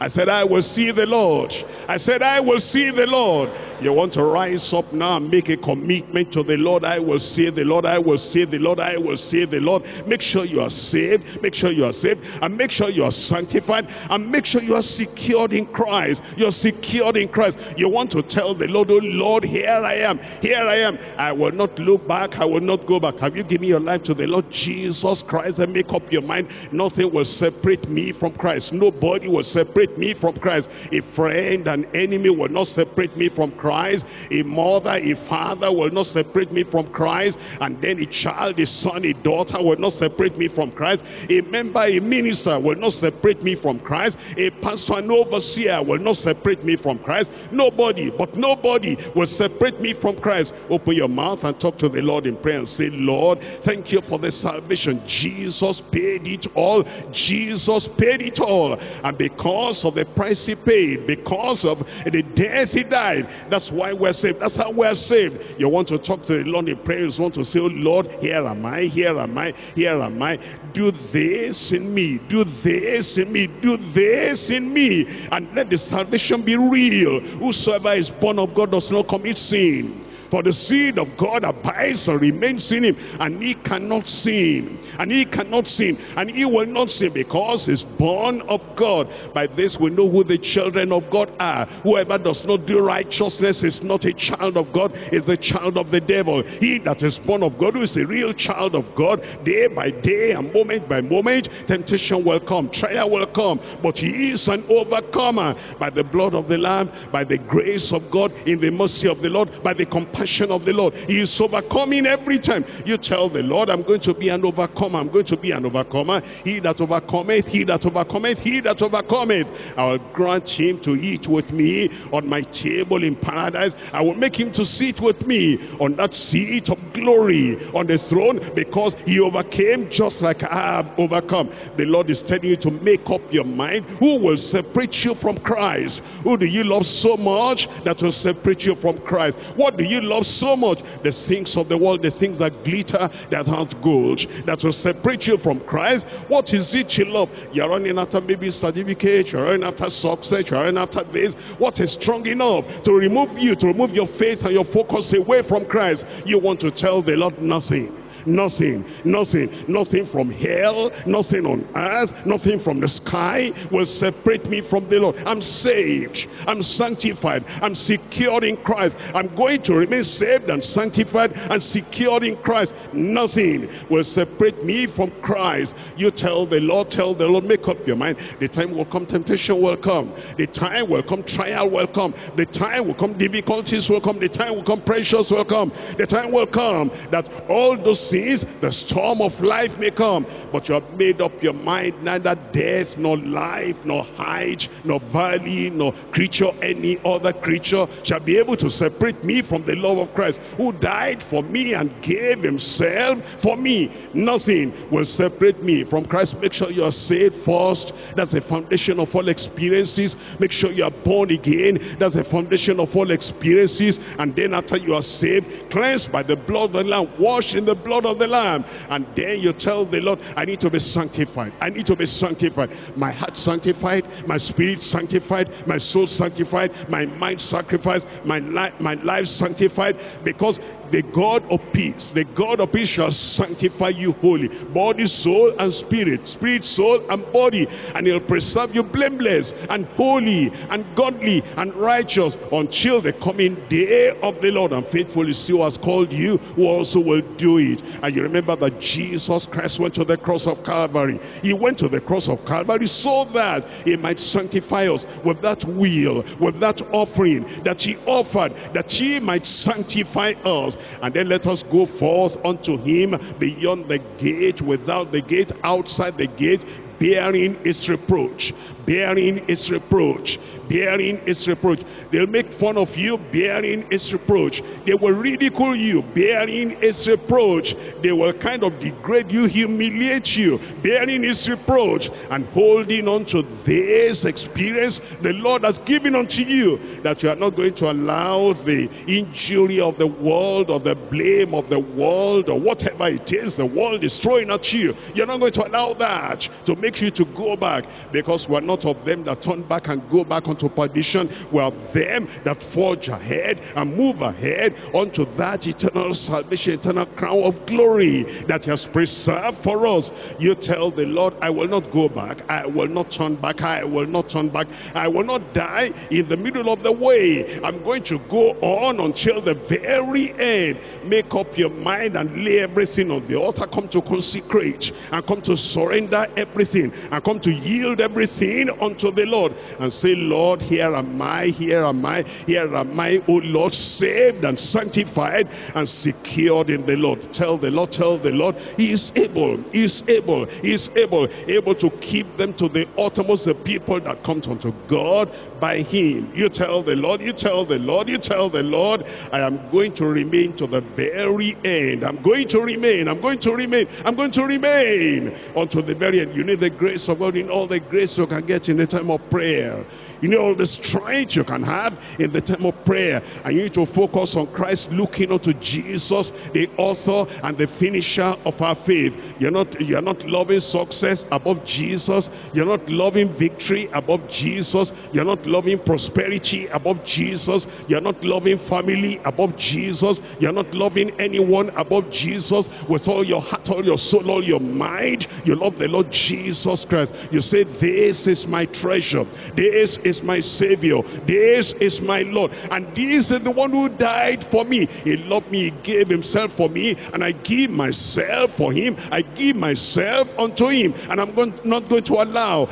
I said, I will see the Lord. I said, I will see the Lord. You want to rise up now and make a commitment to the Lord. I will see the Lord. I will see the Lord. I will see the Lord. Make sure you are saved. Make sure you are saved. And make sure you are sanctified. And make sure you are secured in Christ. You are secured in Christ. You want to tell the Lord, oh Lord, here I am. Here I am. I will not look back. I will not go back. Have you given your life to the Lord Jesus Christ? And make up your mind. Nothing will separate me from Christ. Nobody will separate me from Christ. A friend, an enemy will not separate me from Christ. A mother, a father will not separate me from Christ. And then a child, a son, a daughter will not separate me from Christ. A member, a minister will not separate me from Christ. A pastor, an overseer will not separate me from Christ. Nobody, but nobody will separate me from Christ. Open your mouth and talk to the Lord in prayer and say, Lord, thank you for the salvation. Jesus paid it all. Jesus paid it all. And because of the price he paid, because of the death he died, that's why we're saved. That's how we're saved. You want to talk to the Lord in prayer. You want to say, oh Lord, here am I, here am I, here am I. Do this in me, do this in me, do this in me. And let the salvation be real. Whosoever is born of God does not commit sin. For the seed of God abides and remains in him, and he cannot sin, and he cannot sin, and he will not sin, because he's born of God. By this we know who the children of God are. Whoever does not do righteousness is not a child of God, is the child of the devil. He that is born of God, who is a real child of God, day by day and moment by moment, temptation will come, trial will come, but he is an overcomer by the blood of the Lamb, by the grace of God, in the mercy of the Lord, by the compassion of the Lord. He is overcoming every time. You tell the Lord, I'm going to be an overcomer. I'm going to be an overcomer. He that overcometh, he that overcometh, he that overcometh, I will grant him to eat with me on my table in paradise. I will make him to sit with me on that seat of glory on the throne, because he overcame just like I have overcome. The Lord is telling you to make up your mind. Who will separate you from Christ? Who do you love so much that will separate you from Christ? What do you love so much? The things of the world, the things that glitter, that aren't gold, that will separate you from Christ. What is it you love? You're running after maybe certificate, you're running after success, you're running after this. What is strong enough to remove you, to remove your faith and your focus away from Christ? You want to tell the Lord, nothing. Nothing, nothing, nothing from hell, nothing on earth, nothing from the sky will separate me from the Lord. I'm saved, I'm sanctified, I'm secured in Christ. I'm going to remain saved and sanctified and secured in Christ. Nothing will separate me from Christ. You tell the Lord, make up your mind. The time will come, temptation will come. The time will come, trial will come. The time will come, difficulties will come. The time will come, pressures will come. The time will come that all those seas, the storm of life may come, but you have made up your mind, neither death, nor life, nor height, nor valley, nor creature, any other creature shall be able to separate me from the love of Christ, who died for me and gave himself for me. Nothing will separate me from Christ. Make sure you are saved first. That's the foundation of all experiences. Make sure you are born again. That's the foundation of all experiences. And then after you are saved, cleansed by the blood of the Lamb, washed in the blood of the Lamb, and then you tell the Lord, I need to be sanctified. I need to be sanctified. My heart sanctified, my spirit sanctified, my soul sanctified, my mind sacrificed, my life sanctified, because the God of peace, the God of peace shall sanctify you wholly, body, soul, and spirit, spirit, soul, and body, and he'll preserve you blameless and holy and godly and righteous until the coming day of the Lord. And faithful is he who has called you, who also will do it. And you remember that Jesus Christ went to the cross of Calvary. He went to the cross of Calvary so that he might sanctify us with that will, with that offering that he offered, that he might sanctify us. And then let us go forth unto him beyond the gate, without the gate, outside the gate, bearing his reproach, bearing his reproach, bearing his reproach. They'll make fun of you, bearing his reproach. They will ridicule you, bearing his reproach. They will kind of degrade you, humiliate you, bearing his reproach. And holding on to this experience the Lord has given unto you, that you are not going to allow the injury of the world or the blame of the world or whatever it is the world is throwing at you. You're not going to allow that to make you to go back, because we're not of them that turn back and go back unto perdition. We are them that forge ahead and move ahead unto that eternal salvation, eternal crown of glory that has preserved for us. You tell the Lord, I will not go back, I will not turn back, I will not turn back, I will not die in the middle of the way. I'm going to go on until the very end. Make up your mind and lay everything on the altar. Come to consecrate and come to surrender everything and come to yield everything unto the Lord, and say, Lord, here am I, here am I, here am I, O Lord, saved and sanctified and secured in the Lord. Tell the Lord, tell the Lord, he is able, he is able, he is able to keep them to the uttermost, the people that come unto God by him. You tell the Lord, you tell the Lord, you tell the Lord, I am going to remain to the very end. I'm going to remain, I'm going to remain, I'm going to remain unto the very end. You need the grace of God. In all the grace you can get in the time of prayer, you need all the strength you can have in the time of prayer, and you need to focus on Christ, looking unto Jesus, the author and the finisher of our faith. You're not loving success above Jesus. You're not loving victory above Jesus. You're not loving prosperity above Jesus. You're not loving family above Jesus. You're not loving anyone above Jesus. With all your heart, all your soul, all your mind, you love the Lord Jesus Christ. You say, this is my treasure, this is my Savior, this is my Lord, and this is the one who died for me. He loved me, he gave himself for me, and I give myself for him, I give myself unto him, and I'm not going to allow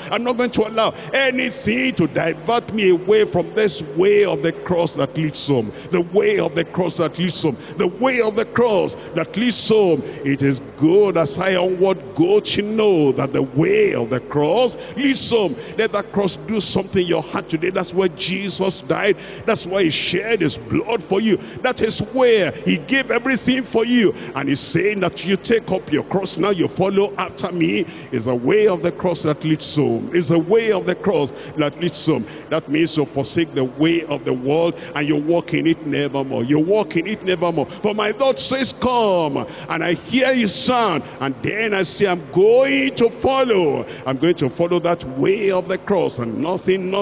anything to divert me away from this way of the cross that leads home, the way of the cross that leads home, the way of the cross that leads home. It is good as I onward go to know that the way of the cross leads home. Let that cross do something in your heart today. That's where Jesus died. That's why he shed his blood for you. That is where he gave everything for you. And he's saying that you take up your cross now, you follow after me. It's the way of the cross that leads home. It's the way of the cross that leads home. That means you forsake the way of the world and you walk in it nevermore. You walk in it nevermore. For my Lord says, come, and I hear his sound, and then I say, I'm going to follow. I'm going to follow that way of the cross, and nothing on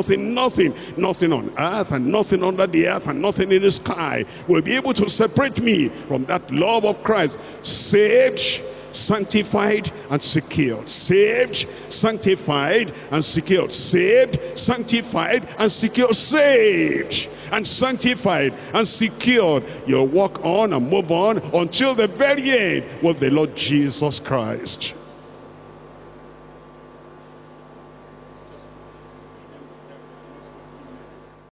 earth and nothing under the earth and nothing in the sky will be able to separate me from that love of Christ. Saved, sanctified, and secured. Saved, sanctified, and secured. Saved, sanctified, and secured. Saved and sanctified and secured. You'll walk on and move on until the very end with the Lord Jesus Christ.